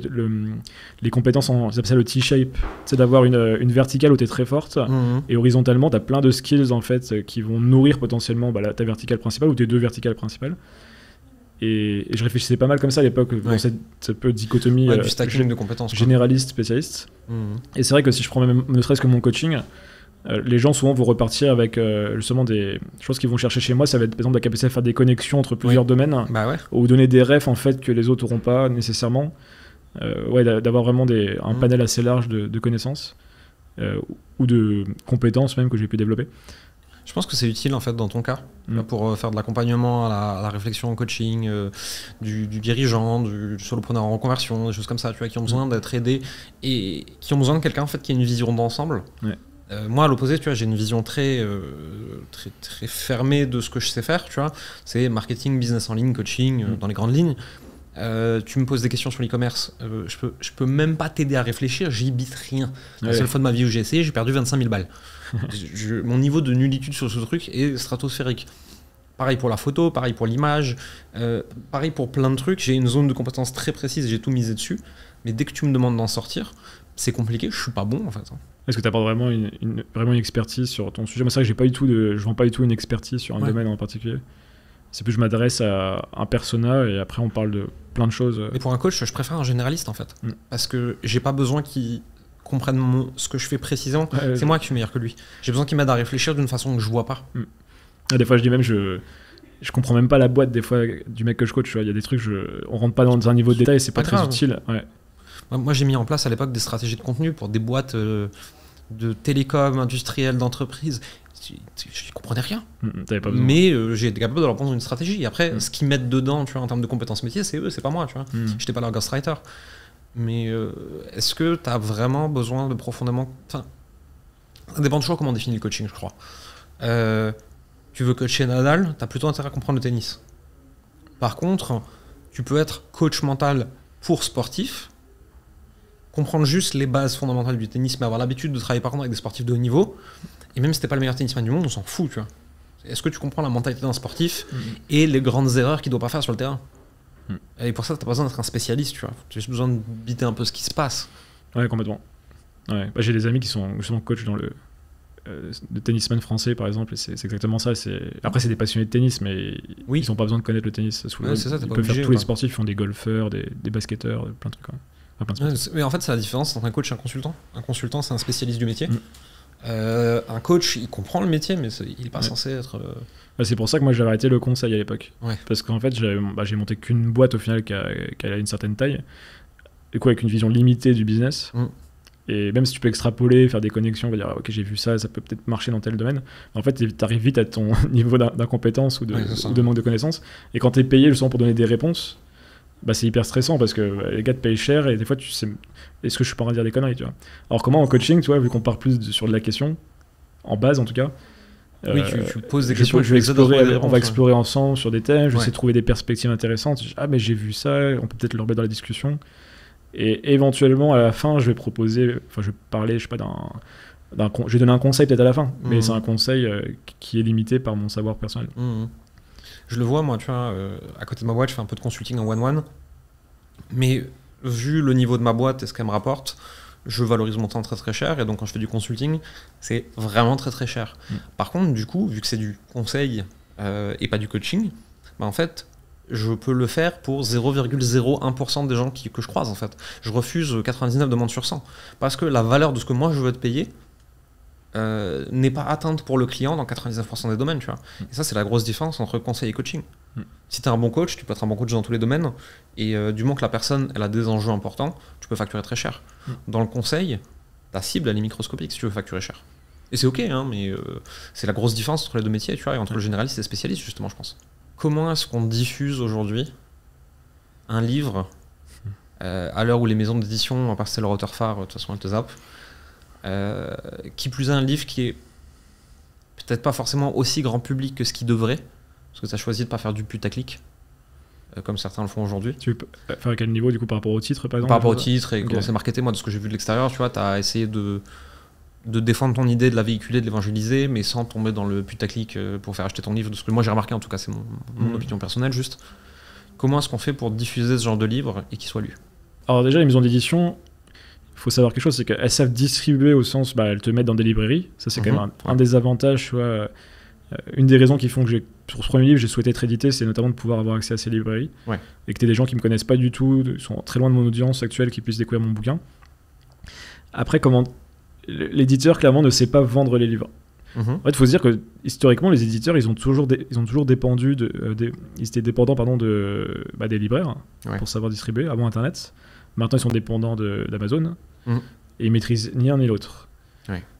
les compétences, ils appellent ça le T-shape, c'est d'avoir une verticale où t'es très forte, et horizontalement, t'as plein de skills, en fait, qui vont nourrir potentiellement ta verticale principale ou tes 2 verticales principales. Et je réfléchissais pas mal comme ça à l'époque, dans cette dichotomie de compétences, généraliste, spécialiste. Et c'est vrai que si je prends même, ne serait-ce que mon coaching, les gens souvent vont repartir avec justement des choses qu'ils vont chercher chez moi. Ça va être par exemple la capacité à faire des connexions entre plusieurs domaines, ou donner des refs en fait que les autres n'auront pas nécessairement. D'avoir vraiment un panel assez large de connaissances. ou de compétences même que j'ai pu développer. Je pense que c'est utile en fait dans ton cas, pour faire de l'accompagnement à la réflexion en coaching, du dirigeant, du solopreneur en reconversion, des choses comme ça, tu vois, qui ont besoin d'être aidés et qui ont besoin de quelqu'un en fait qui a une vision d'ensemble. Ouais. Moi à l'opposé, tu vois, j'ai une vision très fermée de ce que je sais faire, tu vois, c'est marketing, business en ligne, coaching, dans les grandes lignes. Tu me poses des questions sur l'e-commerce, je peux même pas t'aider à réfléchir, j'y bite rien. Ouais. La seule fois de ma vie où j'ai essayé, j'ai perdu 25 000 balles. Mon niveau de nullitude sur ce truc est stratosphérique. Pareil pour la photo, pareil pour l'image, pareil pour plein de trucs. J'ai une zone de compétences très précise, j'ai tout misé dessus. Mais dès que tu me demandes d'en sortir, c'est compliqué, je suis pas bon en fait. Est-ce que tu apportes vraiment une expertise sur ton sujet? Moi c'est vrai que j'ai pas du tout je vends pas du tout une expertise sur un domaine en particulier. C'est plus je m'adresse à un persona et après on parle de plein de choses. Mais pour un coach, je préfère un généraliste en fait. Parce que j'ai pas besoin qu'il comprenne ce que je fais précisément. Ouais, c'est moi qui suis meilleur que lui. J'ai besoin qu'il m'aide à réfléchir d'une façon que je vois pas. Des fois je dis même, je comprends même pas la boîte des fois du mec que je coach. Il y a des trucs, on rentre pas dans un niveau de détail, c'est pas très grave. Utile. Ouais. Moi j'ai mis en place à l'époque des stratégies de contenu pour des boîtes de télécom, industrielles, d'entreprises. Je comprenais rien, mais j'ai été capable de leur prendre une stratégie. Et après, ce qu'ils mettent dedans, tu vois, en termes de compétences métiers, c'est eux, c'est pas moi. Tu vois, j'étais pas leur ghostwriter. Mais est-ce que tu as vraiment besoin de profondément... Enfin, ça dépend toujours comment on définit le coaching, je crois. Tu veux coacher Nadal, tu as plutôt intérêt à comprendre le tennis. Par contre, tu peux être coach mental pour sportif, comprendre juste les bases fondamentales du tennis, mais avoir l'habitude de travailler par contre avec des sportifs de haut niveau. Et même si t'es pas le meilleur tennisman du monde, on s'en fout, tu vois. Est-ce que tu comprends la mentalité d'un sportif et les grandes erreurs qu'il doit pas faire sur le terrain? Et pour ça, t'as pas besoin d'être un spécialiste, tu vois. T'as juste besoin de biter un peu ce qui se passe. Ouais, complètement. Ouais. Bah, j'ai des amis qui sont justement coachs dans le tennisman français, par exemple, et c'est exactement ça. Après, c'est des passionnés de tennis, mais ils n'ont pas besoin de connaître le tennis. C'est ça, ils peuvent faire tous les sportifs, ils font des golfeurs, des basketteurs, plein de trucs. Hein. Enfin, plein de sportifs. Mais en fait, c'est la différence entre un coach et un consultant. Un consultant, c'est un spécialiste du métier. Un coach, il comprend le métier, mais il n'est pas censé être... C'est pour ça que moi j'avais arrêté le conseil à l'époque. Ouais. Parce qu'en fait, j'ai monté qu'une boîte au final qui a une certaine taille, du coup avec une vision limitée du business. Et même si tu peux extrapoler, faire des connexions, on va dire ok, j'ai vu ça, ça peut peut-être marcher dans tel domaine. En fait, tu arrives vite à ton niveau d'incompétence ou de manque de connaissances. Et quand tu es payé justement pour donner des réponses, c'est hyper stressant parce que les gars te payent cher et des fois tu sais, est-ce que je suis pas en train de dire des conneries, tu vois? Alors comment en coaching, tu vois, vu qu'on part plus sur de la question, en base en tout cas, tu poses des questions, on va explorer ensemble sur des thèmes, je sais trouver des perspectives intéressantes, ah mais j'ai vu ça, on peut peut-être le remettre dans la discussion, et éventuellement à la fin je vais proposer, enfin je vais parler, je sais pas, je vais donner un conseil peut-être à la fin, mais c'est un conseil qui est limité par mon savoir personnel. Je le vois, moi, tu vois, à côté de ma boîte, je fais un peu de consulting en one-one. Mais vu le niveau de ma boîte et ce qu'elle me rapporte, je valorise mon temps très très cher. Et donc, quand je fais du consulting, c'est vraiment très très cher. Par contre, du coup, vu que c'est du conseil et pas du coaching, en fait, je peux le faire pour 0,01% des gens que je croise, en fait. Je refuse 99 demandes sur 100. Parce que la valeur de ce que moi, je veux te payer... n'est pas atteinte pour le client dans 99% des domaines, tu vois. Et ça, c'est la grosse différence entre conseil et coaching. Si tu es un bon coach, tu peux être un bon coach dans tous les domaines, et du moment que la personne elle a des enjeux importants, tu peux facturer très cher. Dans le conseil, ta cible, elle est microscopique si tu veux facturer cher. Et c'est ok, hein, mais c'est la grosse différence entre les deux métiers, tu vois, et entre le généraliste et le spécialiste, justement, je pense. Comment est-ce qu'on diffuse aujourd'hui un livre à l'heure où les maisons d'édition, à part c'est leur auteur phare, de toute façon, elles te zappent, qui plus est un livre qui est peut-être pas forcément aussi grand public que ce qu'il devrait, parce que tu as choisi de pas faire du putaclic comme certains le font aujourd'hui. Tu veux faire à quel niveau du coup par rapport au titre, par exemple? Par rapport au titre et comment c'est marketé. Moi, de ce que j'ai vu de l'extérieur, tu vois, tu as essayé de défendre ton idée, de la véhiculer, de l'évangéliser, mais sans tomber dans le putaclic pour faire acheter ton livre, de ce que moi j'ai remarqué, en tout cas c'est mon opinion personnelle. Juste, comment est-ce qu'on fait pour diffuser ce genre de livre et qu'il soit lu? Alors déjà, les maisons d'édition, faut savoir quelque chose, c'est qu'elles savent distribuer au sens, elles te mettent dans des librairies. Ça, c'est quand même un des avantages, tu vois, une des raisons qui font que pour ce premier livre, j'ai souhaité être édité, c'est notamment de pouvoir avoir accès à ces librairies. Et que tu aies des gens qui me connaissent pas du tout, qui sont très loin de mon audience actuelle, qui puissent découvrir mon bouquin. Après, comment l'éditeur, clairement, ne sait pas vendre les livres. En fait, il faut se dire que historiquement, les éditeurs, ils étaient dépendants, pardon, des libraires pour savoir distribuer avant Internet. Maintenant, ils sont dépendants d'Amazon. Et ils maîtrisent ni l'un ni l'autre.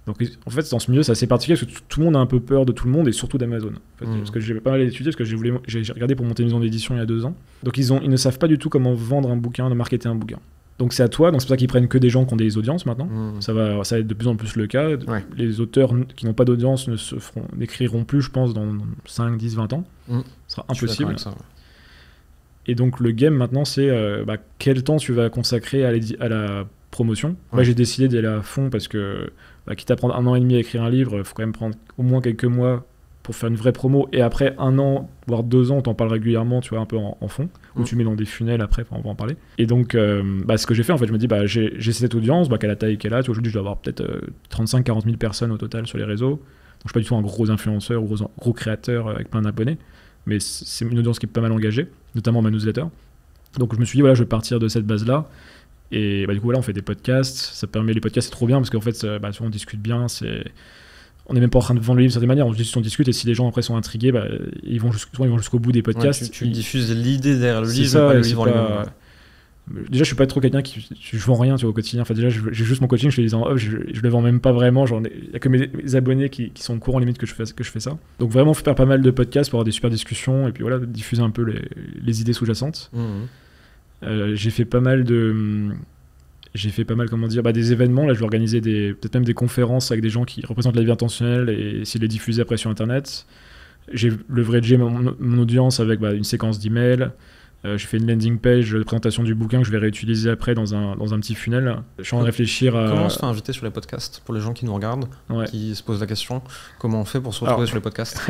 Donc en fait, dans ce milieu, c'est assez particulier parce que tout le monde a un peu peur de tout le monde et surtout d'Amazon. En fait, parce que j'ai pas mal étudié, parce que j'ai regardé pour monter une maison d'édition il y a 2 ans. Donc ils ne savent pas du tout comment vendre un bouquin, de marketer un bouquin. Donc c'est à toi, donc c'est pour ça qu'ils prennent que des gens qui ont des audiences maintenant. Ça va être de plus en plus le cas. Ouais. Les auteurs qui n'ont pas d'audience n'écriront plus, je pense, dans 5, 10, 20 ans. Ce sera impossible. Et donc le game maintenant, c'est quel temps tu vas consacrer à la promotion. Moi, j'ai décidé d'aller à fond parce que quitte à prendre 1 an et demi à écrire un livre, il faut quand même prendre au moins quelques mois pour faire une vraie promo. Et après 1 an, voire 2 ans, t'en parles régulièrement, tu vois, un peu en fond, ou tu mets dans des funnels après, on va en parler. Et donc, ce que j'ai fait, en fait, je me dis, j'ai cette audience, qu'à la taille qu'elle a, tu vois, aujourd'hui, je dois avoir peut-être 35-40 000 personnes au total sur les réseaux. Donc, je suis pas du tout un gros influenceur ou gros créateur avec plein d'abonnés, mais c'est une audience qui est pas mal engagée, notamment ma newsletter. Donc, je me suis dit, voilà, je vais partir de cette base-là. Et du coup, voilà, on fait des podcasts. Ça permet, les podcasts, c'est trop bien parce qu'en fait, on discute bien. On n'est même pas en train de vendre le livre de certaine manière. On discute et si les gens après sont intrigués, ils vont jusqu'au bout des podcasts. Ouais, tu diffuses l'idée derrière le livre, ça, pas le livre en lui-même. Déjà, je suis pas trop quelqu'un qui. Je vends rien, tu vois, au quotidien. Enfin, déjà, j'ai juste mon coaching, je le dis en off, je le vends même pas vraiment. Il n'y a que mes abonnés qui sont au courant, limite, que je fais ça. Donc, vraiment, faire pas mal de podcasts pour avoir des super discussions et puis voilà, diffuser un peu les idées sous-jacentes. J'ai fait pas mal, comment dire, des événements. Là, je vais organiser peut-être même des conférences avec des gens qui représentent la vie intentionnelle et essayer de les diffuser après sur Internet. J'ai leveragé mon audience avec une séquence d'emails. J'ai fait une landing page de présentation du bouquin que je vais réutiliser après dans un petit funnel. Je suis en train de réfléchir à... Comment on se fait inviter sur les podcasts pour les gens qui nous regardent, qui se posent la question, comment on fait pour se retrouver sur les podcasts?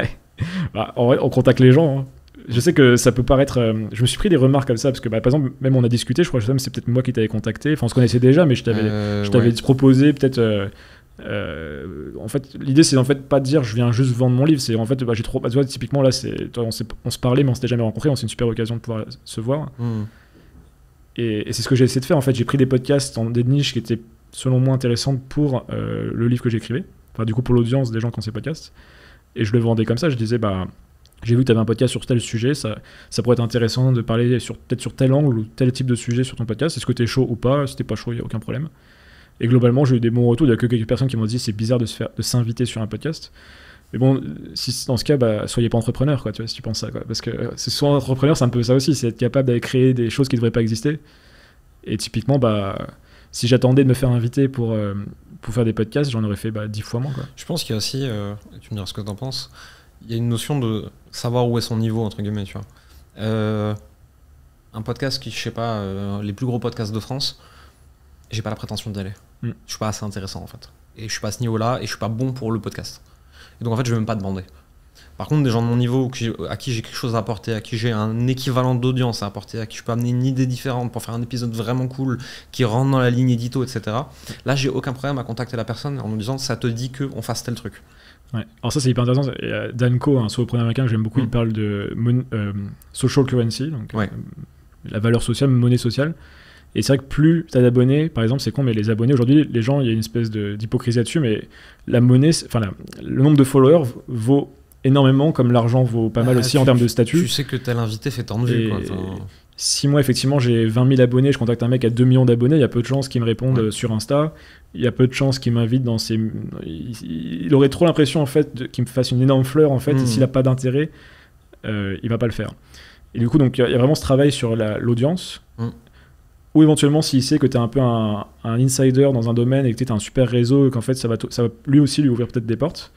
En vrai, on contacte les gens, hein. Je sais que ça peut paraître... je me suis pris des remarques comme ça, parce que par exemple, même on a discuté, je crois que c'est peut-être moi qui t'avais contacté, enfin on se connaissait déjà, mais je t'avais proposé peut-être... en fait, l'idée c'est en fait pas de dire je viens juste vendre mon livre, c'est en fait j'ai trop... Tu vois, typiquement là, on se parlait mais on s'était jamais rencontrés, c'est une super occasion de pouvoir se voir. Et c'est ce que j'ai essayé de faire, en fait, j'ai pris des podcasts dans des niches qui étaient selon moi intéressantes pour le livre que j'écrivais, enfin du coup pour l'audience des gens qui ont ces podcasts, et je le vendais comme ça, je disais j'ai vu que tu avais un podcast sur tel sujet, ça pourrait être intéressant de parler peut-être sur tel angle ou tel type de sujet sur ton podcast. Est-ce que tu es chaud ou pas? Si t'es pas chaud, il n'y a aucun problème. Et globalement, j'ai eu des bons retours. Il n'y a que quelques personnes qui m'ont dit c'est bizarre de s'inviter sur un podcast. Mais bon, si, dans ce cas, soyez pas entrepreneur, quoi, tu vois, si tu penses ça. Quoi. Parce que souvent, entrepreneur, c'est un peu ça aussi. C'est être capable d'aller créer des choses qui ne devraient pas exister. Et typiquement, si j'attendais de me faire inviter pour faire des podcasts, j'en aurais fait 10 fois moins. Quoi. Je pense qu'il y a aussi, tu me diras ce que tu en penses, il y a une notion de savoir où est son niveau, entre guillemets, tu vois. Un podcast qui, je sais pas, les plus gros podcasts de France, j'ai pas la prétention d'y aller. Je suis pas assez intéressant, en fait. Et je suis pas à ce niveau-là, et je suis pas bon pour le podcast. Et donc, en fait, je vais même pas demander. Par contre, des gens de mon niveau, à qui j'ai quelque chose à apporter, à qui j'ai un équivalent d'audience à apporter, à qui je peux amener une idée différente pour faire un épisode vraiment cool, qui rentre dans la ligne édito, etc. Là, j'ai aucun problème à contacter la personne en me disant « ça te dit qu'on fasse tel truc ». Ouais. Alors ça c'est hyper intéressant. Danko, un solopreneur américain que j'aime beaucoup, il parle de social currency, donc la valeur sociale, monnaie sociale. Et c'est vrai que plus t'as d'abonnés, par exemple, c'est con, mais les abonnés aujourd'hui, les gens, il y a une espèce d'hypocrisie là-dessus, mais la monnaie, enfin le nombre de followers vaut énormément, comme l'argent vaut pas mal aussi en termes de statut. Tu sais que t'as l'invité fait tant de vues, quoi. Si moi, effectivement, j'ai 20 000 abonnés, je contacte un mec à 2 millions d'abonnés, il y a peu de chances qu'il me réponde sur Insta, il y a peu de chances qu'il m'invite dans ses... Il aurait trop l'impression, en fait, qu'il me fasse une énorme fleur, en fait, et s'il n'a pas d'intérêt, il va pas le faire. Et du coup, donc, il y a vraiment ce travail sur l'audience, ou éventuellement, s'il sait que tu es un peu un insider dans un domaine et que tu as un super réseau, et qu'en fait, ça va lui aussi lui ouvrir peut-être des portes.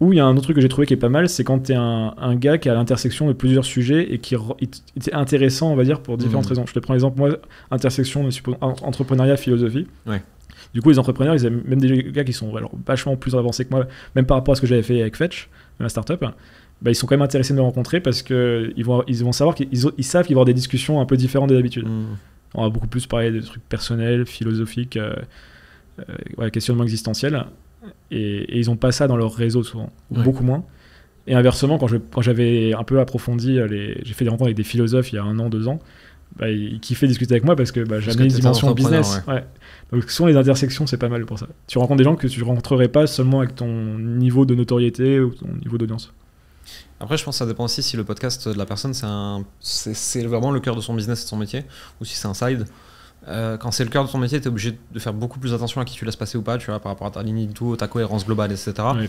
Ou il y a un autre truc que j'ai trouvé qui est pas mal, c'est quand t'es un gars qui est à l'intersection de plusieurs sujets et qui est intéressant, on va dire, pour différentes raisons. Je te prends l'exemple, moi, intersection, entrepreneuriat, philosophie. Ouais. Du coup, les entrepreneurs, ils aiment même des gars qui sont vachement plus avancés que moi, même par rapport à ce que j'avais fait avec Fetch, ma startup. Ils sont quand même intéressés de me rencontrer parce qu'ils vont savoir qu'ils savent qu'il va y avoir des discussions un peu différentes des habitudes. On va beaucoup plus parler de trucs personnels, philosophiques, questionnement existentiel. Et ils n'ont pas ça dans leur réseau souvent, ou beaucoup moins. Et inversement, quand j'avais un peu approfondi, j'ai fait des rencontres avec des philosophes il y a 1 an, 2 ans, ils kiffaient discuter avec moi parce que j'avais une dimension business. Ouais. Donc souvent les intersections, c'est pas mal pour ça. Tu rencontres des gens que tu ne rencontrerais pas seulement avec ton niveau de notoriété ou ton niveau d'audience. Après, je pense que ça dépend aussi si le podcast de la personne, c'est vraiment le cœur de son business et de son métier, ou si c'est un side. Quand c'est le cœur de ton métier, tu es obligé de faire beaucoup plus attention à qui tu laisses passer ou pas, tu vois, par rapport à ta ligne de tout, ta cohérence globale, etc. Oui,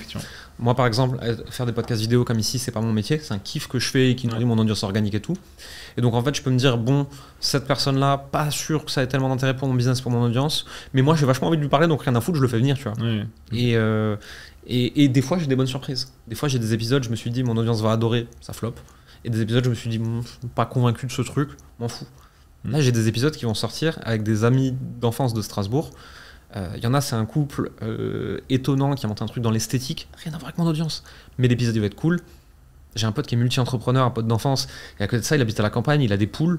moi, par exemple, faire des podcasts vidéo comme ici, c'est pas mon métier, c'est un kiff que je fais et qui nourrit mon audience organique et tout. Et donc, en fait, je peux me dire, bon, cette personne-là, pas sûr que ça ait tellement d'intérêt pour mon business, pour mon audience, mais moi, j'ai vachement envie de lui parler, donc rien à foutre, je le fais venir, tu vois. Oui. Et des fois, j'ai des bonnes surprises. Des fois, j'ai des épisodes, je me suis dit, mon audience va adorer, ça floppe. Et des épisodes, je me suis dit, bon, je suis pas convaincu de ce truc, m'en fous. Là, j'ai des épisodes qui vont sortir avec des amis d'enfance de Strasbourg. Il y en a, c'est un couple étonnant qui a monté un truc dans l'esthétique. Rien à voir avec mon audience. Mais l'épisode, il va être cool. J'ai un pote qui est multi-entrepreneur, un pote d'enfance. Et à côté de ça, il habite à la campagne, il a des poules.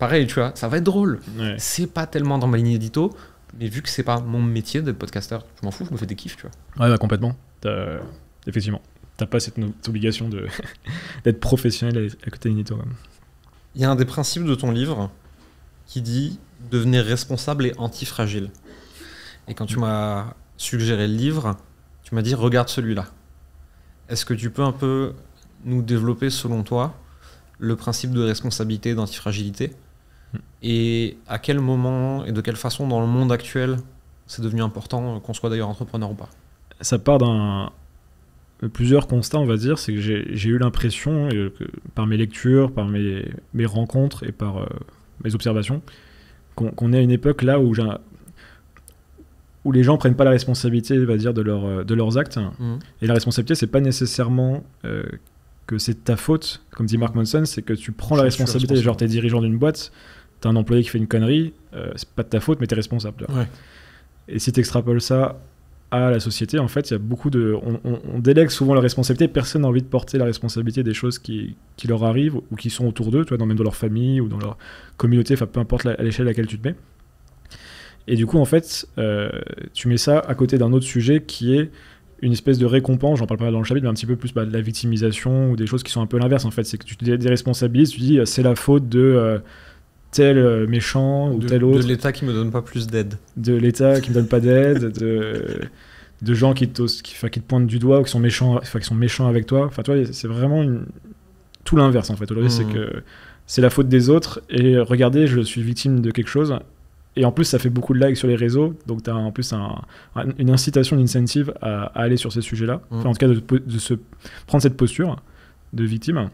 Pareil, tu vois, ça va être drôle. Ouais. C'est pas tellement dans ma ligne édito. Mais vu que c'est pas mon métier d'être podcasteur, je m'en fous, je me fais des kiffs, tu vois. Ouais, bah complètement. Effectivement. T'as pas cette obligation d'être professionnel à côté de l'édito. Il y a un des principes de ton livre qui dit « Devenir responsable et antifragile ». Et quand tu m'as suggéré le livre, tu m'as dit « Regarde celui-là ». Est-ce que tu peux un peu nous développer, selon toi, le principe de responsabilité et d'antifragilité ? Et à quel moment et de quelle façon dans le monde actuel c'est devenu important, qu'on soit d'ailleurs entrepreneur ou pas ? Ça part d'un... plusieurs constats, on va dire, c'est que j'ai eu l'impression, par mes lectures, par mes rencontres et par mes observations, qu'on est à une époque là où les gens prennent pas la responsabilité, on va dire, de leurs actes. Mmh. Et la responsabilité, c'est pas nécessairement que c'est ta faute, comme dit Mark Manson, c'est que tu prends la responsabilité. Genre, t'es dirigeant d'une boîte, t'as un employé qui fait une connerie, c'est pas de ta faute, mais t'es responsable. Ouais. Et si t'extrapoles ça à la société, en fait, il y a beaucoup de... On délègue souvent la responsabilité, personne n'a envie de porter la responsabilité des choses qui leur arrivent ou qui sont autour d'eux, tu vois, même dans leur famille ou dans leur communauté, enfin peu importe à l'échelle à laquelle tu te mets. Et du coup, en fait, tu mets ça à côté d'un autre sujet qui est une espèce de récompense, j'en parle pas dans le chapitre, mais un petit peu plus de la victimisation ou des choses qui sont un peu l'inverse, en fait. C'est que tu te déresponsabilises, tu dis c'est la faute de... tel méchant ou tel autre. De l'État qui me donne pas plus d'aide. De l'État qui me donne pas d'aide, de gens qui te pointent du doigt ou qui sont méchants avec toi. Enfin, tu vois, c'est vraiment tout l'inverse, en fait. Aujourd'hui, c'est que c'est la faute des autres et regardez, je suis victime de quelque chose. Et en plus, ça fait beaucoup de likes sur les réseaux. Donc, tu as en plus une incitation, une incentive à aller sur ces sujets-là. Mmh. Enfin, en tout cas, de se prendre cette posture de victime.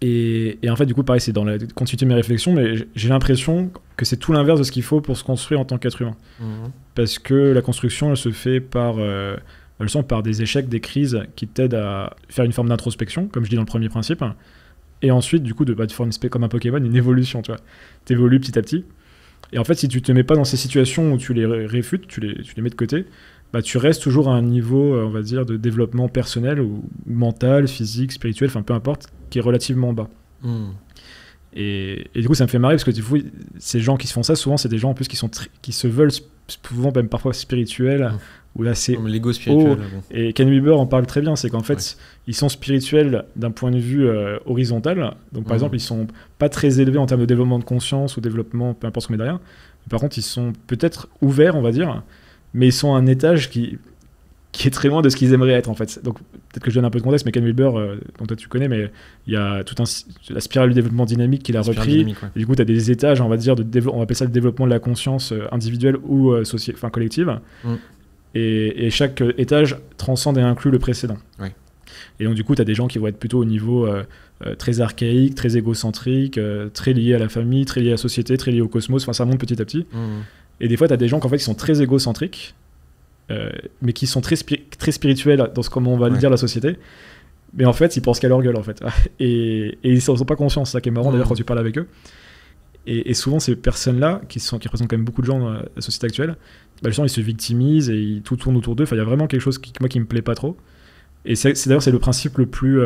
Et en fait, du coup, pareil, c'est dans la continuité de mes réflexions, mais j'ai l'impression que c'est tout l'inverse de ce qu'il faut pour se construire en tant qu'être humain. Mmh. Parce que la construction, elle se fait par des échecs, des crises qui t'aident à faire une forme d'introspection, comme je dis dans le premier principe. Et ensuite, du coup, de former comme un Pokémon, une évolution, tu vois. T'évolues petit à petit. Et en fait, si tu te mets pas dans ces situations où tu les réfutes, tu les mets de côté, bah, tu restes toujours à un niveau, on va dire, de développement personnel ou mental, physique, spirituel, enfin peu importe, qui est relativement bas. Mmh. Et du coup, ça me fait marrer parce que du coup, ces gens qui se font ça, souvent, c'est des gens en plus qui se veulent souvent même parfois spirituels ou assez l'ego spirituel. Bon. Et Ken Wilber en parle très bien, c'est qu'en fait, ils sont spirituels d'un point de vue horizontal. Donc par exemple, ils sont pas très élevés en termes de développement de conscience ou développement, peu importe ce qu'on met derrière. Mais, par contre, ils sont peut-être ouverts, on va dire. Mais ils sont à un étage qui est très loin de ce qu'ils aimeraient être, en fait. Donc, peut-être que je donne un peu de contexte, mais Ken Wilber, dont toi tu connais, mais il y a tout la spirale du développement dynamique qu'il a repris. Ouais. Et du coup, tu as des étages, on va dire, on appelle ça le développement de la conscience individuelle ou collective. Mm. Et chaque étage transcende et inclut le précédent. Oui. Et donc, du coup, tu as des gens qui vont être plutôt au niveau très archaïque, très égocentrique, très lié à la famille, très lié à la société, très lié au cosmos. Enfin, ça monte petit à petit. Mm. Et des fois, tu as des gens qui en fait, sont très égocentriques, mais qui sont très spirituels dans ce comment on va le dire la société. Mais en fait, ils pensent qu'à leur gueule, en fait. Et ils n'en sont pas conscients. C'est ça qui est marrant, d'ailleurs, quand tu parles avec eux. Et souvent, ces personnes-là, qui représentent quand même beaucoup de gens dans la société actuelle, bah, ils se victimisent et tout tourne autour d'eux. Enfin, il y a vraiment quelque chose qui me plaît pas trop. Et d'ailleurs, c'est le principe le plus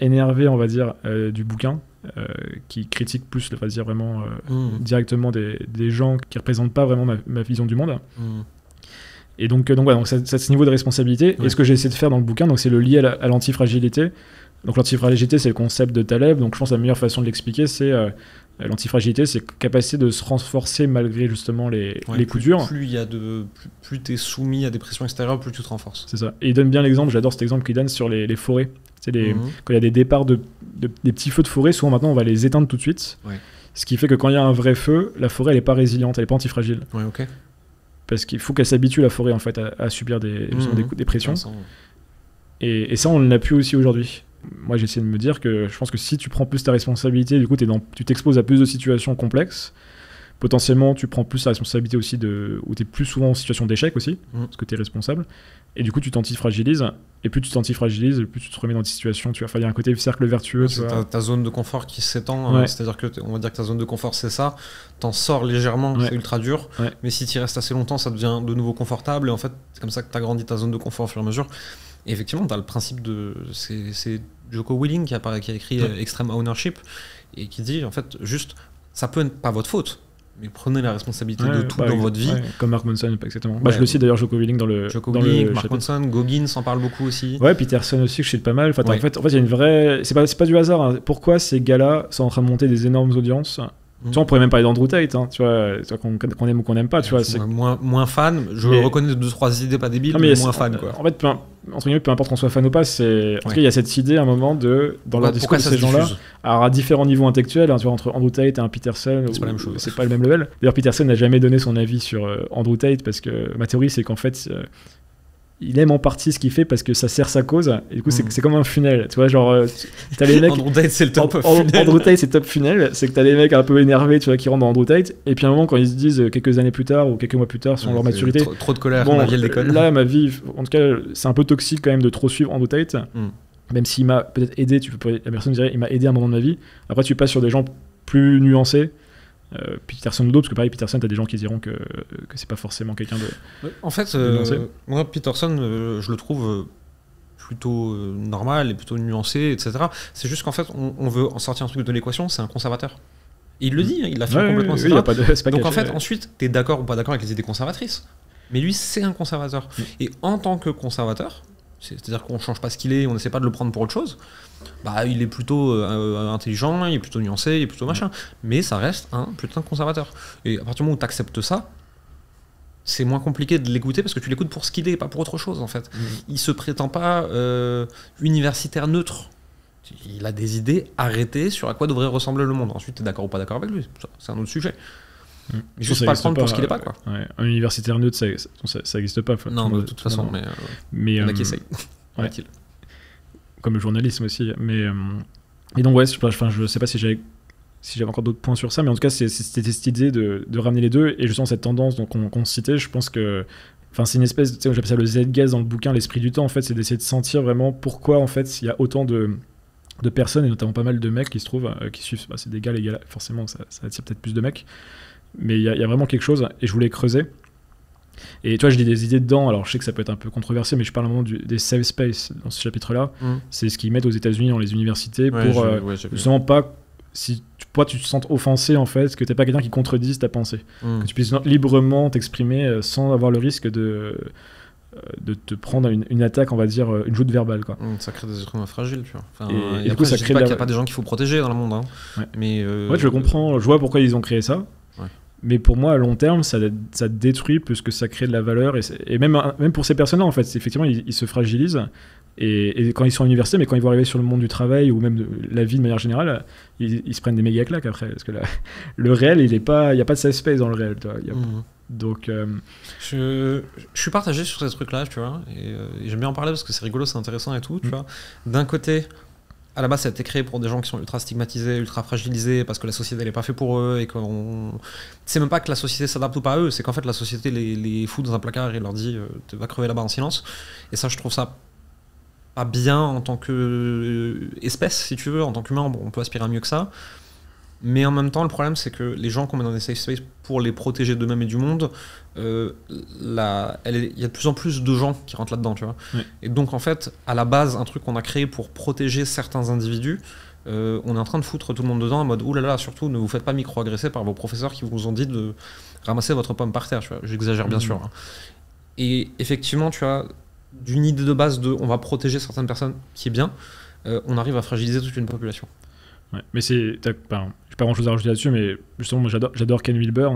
énervé, on va dire, du bouquin. Qui critique plus, on va dire vraiment directement des gens qui représentent pas vraiment ma vision du monde. Et donc voilà, donc c'est ce niveau de responsabilité. Et ce que j'ai essayé de faire dans le bouquin, donc c'est le lier à l'antifragilité. Donc l'antifragilité, c'est le concept de Taleb. Donc je pense que la meilleure façon de l'expliquer, c'est l'antifragilité, c'est capacité de se renforcer malgré justement les coups durs. Plus t'es soumis à des pressions extérieures, plus tu te renforces. C'est ça. Et il donne bien l'exemple. J'adore cet exemple qu'il donne sur les forêts. Quand il y a des départs des petits feux de forêt, souvent maintenant on va les éteindre tout de suite. Ce qui fait que quand il y a un vrai feu, la forêt, elle n'est pas résiliente, elle n'est pas antifragile. Ouais, ok. Parce qu'il faut qu'elle s'habitue, la forêt, en fait, à subir des pressions. Et ça, on l'a plus aussi aujourd'hui. Moi, j'essaie de me dire que je pense que si tu prends plus ta responsabilité, du coup, tu t'exposes à plus de situations complexes. Potentiellement, tu prends plus la responsabilité aussi où tu es plus souvent en situation d'échec aussi, parce que tu es responsable. Et du coup, tu t'antifragilises. Et plus tu t'antifragilises, plus tu te remets dans des situations. Tu vois, il y a un côté cercle vertueux. C'est ta zone de confort qui s'étend. Ouais. Hein, c'est-à-dire qu'on va dire que ta zone de confort, c'est ça. T'en sors légèrement, ouais. C'est ultra dur. Ouais. Mais si tu y restes assez longtemps, ça devient de nouveau confortable. Et en fait, c'est comme ça que tu agrandis ta zone de confort au fur et à mesure. Et effectivement, tu as le principe de. C'est Jocko Willink qui a écrit Extreme Ownership et qui dit, en fait, juste, ça peut être pas votre faute. Mais prenez la responsabilité de tout dans votre vie. Ouais, comme Mark Manson, exactement. Bah, ouais, je le cite d'ailleurs, Jocko Willink dans le. Jocko Willink, Mark Manson, Goggins s'en parle beaucoup aussi. Ouais, Peterson aussi, que je cite pas mal. Enfin, ouais. En fait, il y a une vraie. C'est pas du hasard. Hein. Pourquoi ces gars-là sont en train de monter des énormes audiences? Tu vois, on pourrait même parler d'Andrew Tate, hein, tu vois qu'on aime ou qu'on n'aime pas. Tu vois, c'est moins fan, je reconnais 2-3 idées pas débiles, mais moins fan. Quoi. En fait, peu importe qu'on soit fan ou pas, en tout cas, il y a cette idée à un moment dans leur discours de ces gens-là, à différents niveaux intellectuels, hein, tu vois, entre Andrew Tate et un Peterson, c'est pas la même chose. C'est pas le même level. D'ailleurs, Peterson n'a jamais donné son avis sur Andrew Tate, parce que ma théorie, c'est qu'en fait, il aime en partie ce qu'il fait parce que ça sert sa cause, et du coup c'est comme un funnel, tu vois, genre t'as les mecs Andrew Tate c'est le top funnel. Andrew Tate c'est top funnel, c'est que t'as des mecs un peu énervés, tu vois, qui rentrent dans Andrew Tate, et puis à un moment quand ils se disent quelques années plus tard ou quelques mois plus tard sur leur maturité, trop de colère, bon, ma vie elle déconne. Là ma vie, en tout cas c'est un peu toxique quand même de trop suivre Andrew Tate, même s'il m'a peut-être aidé, la personne dirait il m'a aidé à un moment de ma vie, après tu passes sur des gens plus nuancés, Peterson ou d'autres, parce que pareil Peterson t'as des gens qui diront que c'est pas forcément quelqu'un de en fait moi Peterson je le trouve plutôt normal et plutôt nuancé, etc. C'est juste qu'en fait on veut en sortir un truc de l'équation, c'est un conservateur, il le dit, il l'affirme complètement, etc. Donc en fait ensuite t'es d'accord ou pas d'accord avec les idées conservatrices, mais lui c'est un conservateur, et en tant que conservateur, c'est-à-dire qu'on change pas ce qu'il est, on essaie pas de le prendre pour autre chose, bah il est plutôt intelligent, il est plutôt nuancé, il est plutôt machin, mais ça reste un putain de conservateur. Et à partir du moment où tu acceptes ça, c'est moins compliqué de l'écouter parce que tu l'écoutes pour ce qu'il est, pas pour autre chose en fait. Il se prétend pas universitaire neutre. Il a des idées arrêtées sur à quoi devrait ressembler le monde. Ensuite, tu es d'accord ou pas d'accord avec lui, c'est un autre sujet. Mais je ne sais pas le prendre pour ce qu'il n'est pas, quoi. Ouais. Un universitaire neutre, ça n'existe pas. Non, de toute façon, mais il y en a qui essayent. Ouais. Comme le journalisme aussi. Mais, et donc, ouais, je ne sais pas si j'avais encore d'autres points sur ça, mais en tout cas, c'était cette idée de ramener les deux. Et justement, cette tendance qu'on citait, je pense que c'est une espèce, tu sais, j'appelle ça le zeitgeist dans le bouquin, l'esprit du temps, en fait, c'est d'essayer de sentir vraiment pourquoi, en fait, il y a autant de personnes, et notamment pas mal de mecs qui se trouvent, qui suivent. Bah, c'est des gars, les gars, forcément, ça attire peut-être plus de mecs. Mais il y a vraiment quelque chose, et je voulais creuser. Et tu vois, je dis des idées dedans, alors je sais que ça peut être un peu controversé, mais je parle vraiment des safe space dans ce chapitre-là. C'est ce qu'ils mettent aux États-Unis dans les universités pour justement pas, si toi tu te sentes offensé en fait, que t'es pas quelqu'un qui contredise ta pensée. Que tu puisses librement t'exprimer sans avoir le risque de te prendre une attaque, on va dire, une joute verbale, quoi. Ça crée des êtres humains fragiles, tu vois. Enfin, et du coup, ça crée. Je dis pas qu'il n'y a pas des gens qu'il faut protéger dans le monde. Hein. Ouais. Mais ouais, je comprends, je vois pourquoi ils ont créé ça. Mais pour moi, à long terme, ça détruit plus que ça crée de la valeur. Et même pour ces personnes-là, en fait, effectivement, ils se fragilisent. Et quand ils sont à l'université, mais quand ils vont arriver sur le monde du travail ou même la vie de manière générale, ils se prennent des méga claques après. Parce que le réel, il n'y a pas de safe space dans le réel. Toi. Donc, je suis partagé sur ces trucs-là, tu vois. Et j'aime bien en parler parce que c'est rigolo, c'est intéressant et tout. Tu vois. D'un côté, à la base, ça a été créé pour des gens qui sont ultra stigmatisés, ultra fragilisés, parce que la société, elle n'est pas faite pour eux, et qu'on. C'est même pas que la société s'adapte ou pas à eux, c'est qu'en fait, la société les fout dans un placard et leur dit tu vas crever là-bas en silence. Et ça, je trouve ça pas bien en tant qu'espèce, si tu veux, en tant qu'humain, bon, on peut aspirer à mieux que ça. Mais en même temps, le problème, c'est que les gens qu'on met dans des safe space pour les protéger d'eux-mêmes et du monde, il y a de plus en plus de gens qui rentrent là-dedans, tu vois. Oui. Et donc, en fait, à la base, un truc qu'on a créé pour protéger certains individus, on est en train de foutre tout le monde dedans en mode « oulala, surtout, ne vous faites pas micro-agresser par vos professeurs qui vous ont dit de ramasser votre pomme par terre », tu vois. J'exagère bien sûr. Hein. Et effectivement, tu vois, d'une idée de base de « on va protéger certaines personnes », qui est bien, on arrive à fragiliser toute une population. Ouais, mais j'ai pas grand chose à rajouter là-dessus, mais justement, moi j'adore Ken Wilber,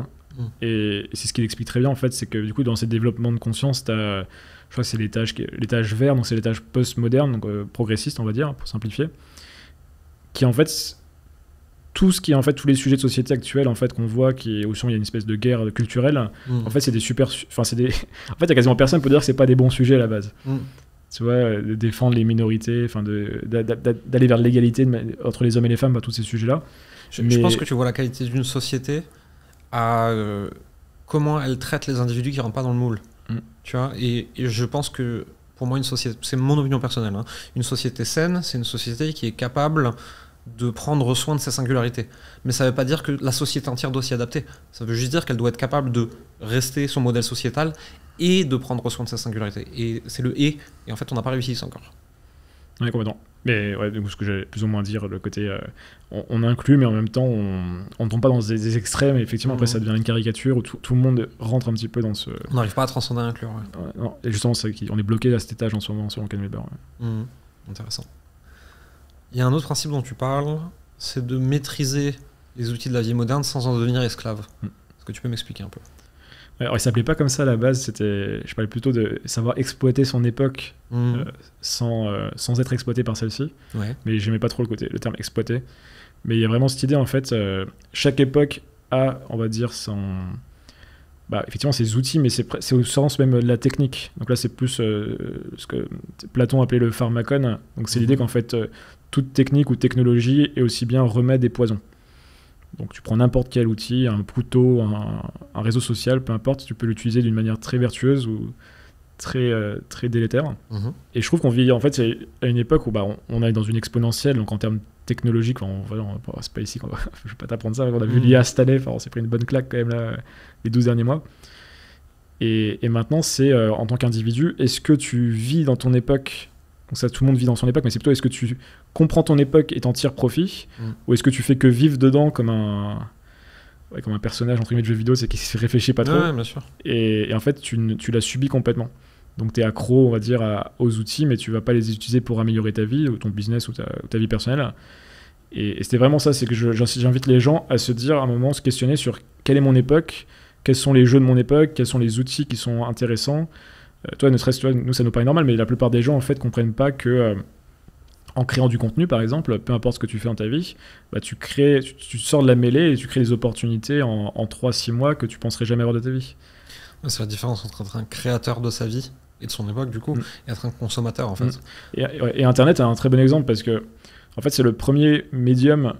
et c'est ce qu'il explique très bien en fait, c'est que du coup, dans ces développements de conscience, je crois que c'est l'étage vert, donc c'est l'étage post-moderne, donc progressiste, on va dire, pour simplifier, qui en fait tout ce qui est en fait tous les sujets de société actuels en fait qu'on voit qui est au fond il y a une espèce de guerre culturelle. En fait c'est des super, enfin c'est des, en fait il y a quasiment personne qui peut dire que c'est pas des bons sujets à la base. Tu vois, de défendre les minorités, enfin d'aller vers l'égalité entre les hommes et les femmes, bah, tous ces sujets-là. Je pense que tu vois la qualité d'une société à comment elle traite les individus qui rentrent pas dans le moule. Tu vois, et je pense que pour moi une société, c'est mon opinion personnelle, hein, une société saine, c'est une société qui est capable de prendre soin de ses singularités. Mais ça ne veut pas dire que la société entière doit s'y adapter. Ça veut juste dire qu'elle doit être capable de rester son modèle sociétal et de prendre soin de sa singularité. Et c'est le « et ». Et en fait, on n'a pas réussi ça encore. Oui, complètement. Mais ouais, donc, ce que j'allais plus ou moins dire, le côté on inclut, mais en même temps, on ne tombe pas dans des extrêmes. Et effectivement, après, ça devient une caricature où tout le monde rentre un petit peu dans ce... On n'arrive pas à transcender à inclure. Ouais. Ouais, non. Et justement, on est bloqué à cet étage en ce moment sur Ken Wilber. Ouais. Intéressant. Il y a un autre principe dont tu parles, c'est de maîtriser les outils de la vie moderne sans en devenir esclave. Est-ce que tu peux m'expliquer un peu? Alors, il ne s'appelait pas comme ça à la base, c'était, je parlais plutôt de savoir exploiter son époque sans être exploité par celle-ci. Ouais. Mais j'aimais pas trop le terme exploiter. Mais il y a vraiment cette idée, en fait, chaque époque a, on va dire, son... Bah, effectivement, ses outils, mais c'est au sens même de la technique. Donc là, c'est plus ce que Platon appelait le pharmacon. Donc c'est l'idée qu'en fait... toute technique ou technologie est aussi bien remède et poison. Donc tu prends n'importe quel outil, un couteau, un réseau social, peu importe, tu peux l'utiliser d'une manière très vertueuse ou très, très délétère. Et je trouve qu'on vit en fait à une époque où bah, on est dans une exponentielle, donc en termes technologiques, c'est pas ici, je vais pas t'apprendre ça, on a vu l'IA cette année, on s'est pris une bonne claque quand même là, les 12 derniers mois. Et maintenant c'est en tant qu'individu, est-ce que tu vis dans ton époque? Donc ça, tout le monde vit dans son époque, mais c'est plutôt est-ce que tu comprends ton époque et t'en tires profit, ou est-ce que tu fais que vivre dedans comme un personnage entre guillemets de jeu vidéo, c'est qui se réfléchit pas trop. Ouais, bien sûr. Et en fait, tu l'as subi complètement. Donc t'es accro, on va dire, aux outils, mais tu vas pas les utiliser pour améliorer ta vie, ou ton business, ou ta vie personnelle. Et c'était vraiment ça, c'est que j'invite les gens à se dire à un moment, se questionner sur quelle est mon époque, quels sont les jeux de mon époque, quels sont les outils qui sont intéressants. Toi, ne serait-ce, nous, ça nous paraît normal, mais la plupart des gens, en fait, comprennent pas que en créant du contenu, par exemple, peu importe ce que tu fais dans ta vie, bah, tu sors de la mêlée et tu crées des opportunités en 3-6 mois que tu penserais jamais avoir de ta vie. C'est la différence entre être un créateur de sa vie et de son époque, du coup, et être un consommateur, en fait. Et Internet est un très bon exemple parce que, en fait, c'est le premier médium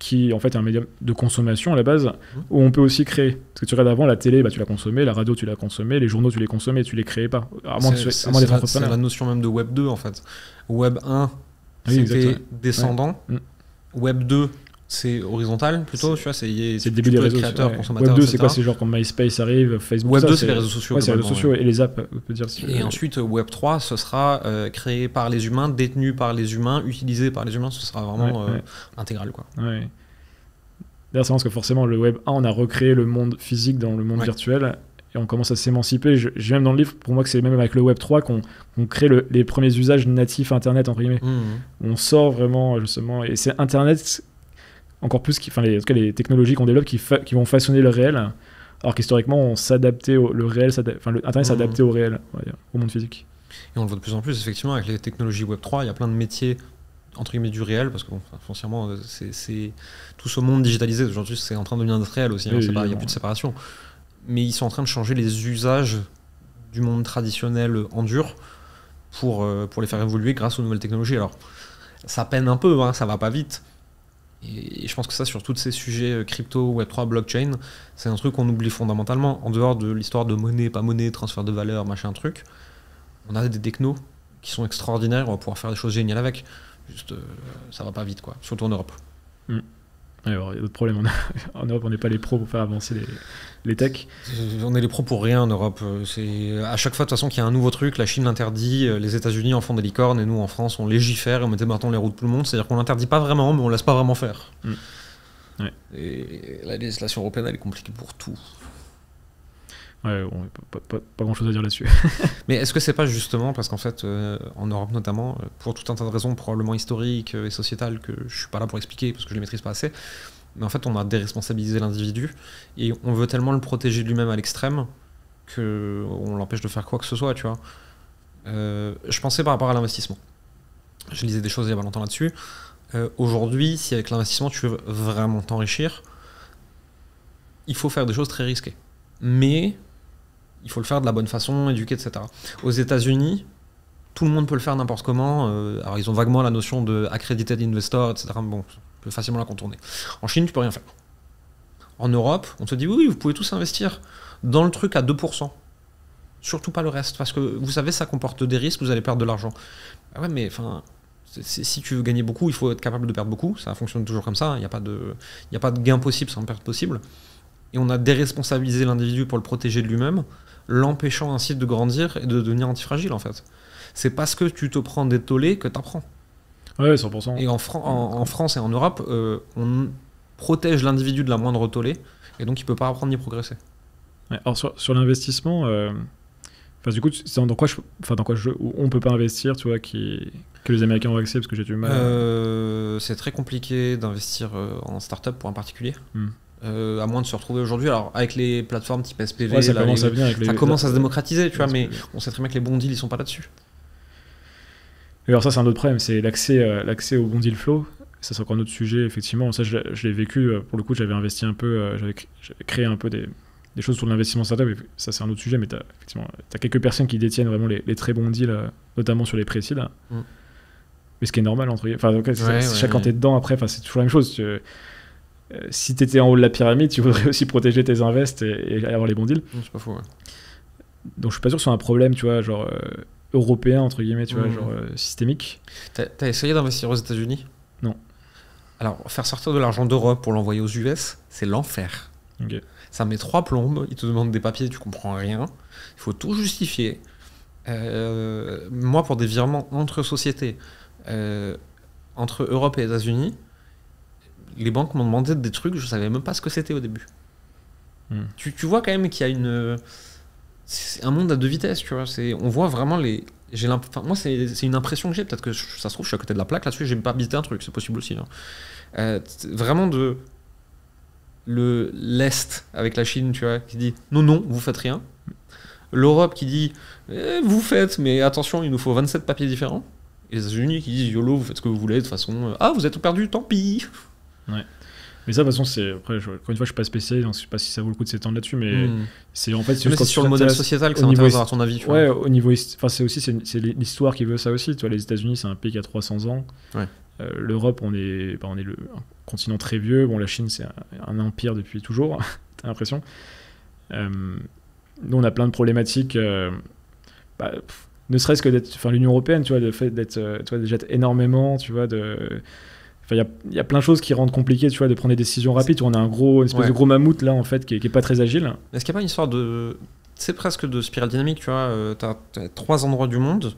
qui en fait est un médium de consommation à la base, où on peut aussi créer. Parce que tu regardes avant, la télé, bah, tu la consommais, la radio, tu la consommais, les journaux, tu les consommais, tu les créais pas. C'est la notion même de Web 2, en fait. Web 1, oui, c'était descendant. Ouais. Web 2, c'est horizontal, plutôt. C'est le début des réseaux sociaux. Ouais. Web 2, c'est quoi? C'est genre quand MySpace arrive, Facebook... Web 2, c'est les réseaux sociaux. Ouais, c'est les réseaux sociaux et les apps, on peut dire. Et ensuite, Web 3, ce sera créé par les humains, détenu par les humains, utilisé par les humains. Ce sera vraiment intégral, quoi. Ouais. D'ailleurs, c'est parce que forcément, le Web 1, on a recréé le monde physique dans le monde virtuel et on commence à s'émanciper. J'ai même dans le livre, pour moi, que c'est même avec le Web 3 qu'on crée les premiers usages natifs Internet, entre guillemets. On sort vraiment, justement... Et c'est Internet... encore plus, en tout cas les technologies qu'on développe qui vont façonner le réel, alors qu'historiquement on s'adaptait Internet s'adaptait au réel, au monde physique. Et on le voit de plus en plus, effectivement, avec les technologies Web 3, il y a plein de métiers entre guillemets du réel, parce que bon, foncièrement, c'est tout ce monde digitalisé, aujourd'hui c'est en train de devenir industriel aussi, il n'y a plus de séparation. Mais ils sont en train de changer les usages du monde traditionnel en dur pour les faire évoluer grâce aux nouvelles technologies. Alors ça peine un peu, ça va pas vite. Et je pense que ça, sur tous ces sujets crypto, Web3, blockchain, c'est un truc qu'on oublie fondamentalement. En dehors de l'histoire de monnaie, pas monnaie, transfert de valeur, machin truc, on a des technos qui sont extraordinaires, on va pouvoir faire des choses géniales avec. Juste, ça va pas vite, quoi. Surtout en Europe. Alors, il y a d'autres problèmes. En Europe, on n'est pas les pros pour faire avancer les techs. On est les pros pour rien en Europe. À chaque fois, de toute façon, qu'il y a un nouveau truc, la Chine l'interdit, les États-Unis en font des licornes, et nous, en France, on légifère et on met des bâtons dans les roues de tout le monde. C'est-à-dire qu'on l'interdit pas vraiment, mais on laisse pas vraiment faire. Et la législation européenne, elle est compliquée pour tout. Ouais, bon, pas grand-chose à dire là-dessus. Mais est-ce que c'est pas justement parce qu'en fait, en Europe notamment, pour tout un tas de raisons probablement historiques et sociétales que je suis pas là pour expliquer parce que je les maîtrise pas assez, mais en fait on a déresponsabilisé l'individu et on veut tellement le protéger de lui-même à l'extrême que on l'empêche de faire quoi que ce soit, tu vois. Je pensais par rapport à l'investissement. Je lisais des choses il y a pas longtemps là-dessus. Aujourd'hui, si avec l'investissement, tu veux vraiment t'enrichir, il faut faire des choses très risquées. Mais il faut le faire de la bonne façon, éduquer, etc. Aux États-Unis, tout le monde peut le faire n'importe comment. Alors, ils ont vaguement la notion de accredited investor, etc. Mais bon, on peut facilement la contourner. En Chine, tu peux rien faire. En Europe, on te dit oui, vous pouvez tous investir dans le truc à 2%. Surtout pas le reste, parce que vous savez, ça comporte des risques, vous allez perdre de l'argent. Ah ouais, mais enfin, si tu veux gagner beaucoup, il faut être capable de perdre beaucoup. Ça fonctionne toujours comme ça. Il n'y a pas de gain possible sans perte possible. Et on a déresponsabilisé l'individu pour le protéger de lui-même, l'empêchant ainsi de grandir et de devenir antifragile, en fait. C'est parce que tu te prends des tollés que tu apprends. Ouais, 100%. Et en France et en Europe, on protège l'individu de la moindre tollée, et donc il peut pas apprendre ni progresser. Ouais, alors sur l'investissement... Enfin, du coup, on peut pas investir, tu vois, que les Américains ont accès, parce que j'ai du mal. C'est très compliqué d'investir en start-up pour un particulier, à moins de se retrouver aujourd'hui. Alors, avec les plateformes type SPV, ouais, ça commence à se démocratiser, tu vois, mais on sait très bien que les bons deals, ils sont pas là-dessus. Et alors ça, c'est un autre problème, c'est l'accès au bon deal flow. Ça, c'est encore un autre sujet, effectivement. Ça, je l'ai vécu. Pour le coup, j'avais investi un peu, j'avais créé un peu des choses sur l'investissement startup, et ça c'est un autre sujet, mais tu as quelques personnes qui détiennent vraiment les très bons deals, notamment sur les pré-seed. Mais ce qui est normal, entre guillemets. Enfin, quand tu es dedans, après, c'est toujours la même chose. Si tu étais en haut de la pyramide, tu voudrais aussi protéger tes invests et avoir les bons deals. C'est pas faux, ouais. Donc je suis pas sûr que ce soit un problème, tu vois, genre européen, entre guillemets, tu vois, genre systémique. T'as essayé d'investir aux États-Unis? Non. Alors, faire sortir de l'argent d'Europe pour l'envoyer aux US, c'est l'enfer. Okay. Ça met 3 plombes, ils te demandent des papiers, tu comprends rien, il faut tout justifier. Moi, pour des virements entre sociétés, entre Europe et États-Unis, les banques m'ont demandé des trucs, je savais même pas ce que c'était au début. Tu vois quand même qu'il y a c'est un monde à 2 vitesses, tu vois. On voit vraiment moi, c'est une impression que j'ai, peut-être que ça se trouve, je suis à côté de la plaque là-dessus, j'ai pas bité un truc, c'est possible aussi. Hein. Vraiment l'Est avec la Chine, tu vois, qui dit non, vous faites rien. L'Europe qui dit vous faites, mais attention, il nous faut 27 papiers différents. Et les États-Unis qui disent YOLO, vous faites ce que vous voulez, de toute façon, vous êtes perdu, tant pis. Ouais. Mais ça, de toute façon, c'est. Après, encore une fois, je suis pas spécialiste, donc je sais pas si ça vaut le coup de s'étendre là-dessus, mais c'est en fait. C'est sur le modèle sociétal que ça m'intéresse à ton avis. Tu vois. Ouais, au niveau. Enfin, c'est aussi l'histoire qui veut ça aussi. Tu vois, les États-Unis, c'est un pays qui a 300 ans. Ouais. L'Europe, on est le continent très vieux. Bon, la Chine, c'est un empire depuis toujours, t'as l'impression. Nous, on a plein de problématiques, ne serait-ce que d'être... Enfin, l'Union Européenne, tu vois, le fait d'être... tu vois, déjà énormément, tu vois, de... Enfin, y a plein de choses qui rendent compliqué, tu vois, de prendre des décisions rapides. On a une espèce de gros mammouth, là, en fait, qui est pas très agile. Est-ce qu'il n'y a pas une histoire de... C'est presque de spirale dynamique, tu vois. T'as 3 endroits du monde...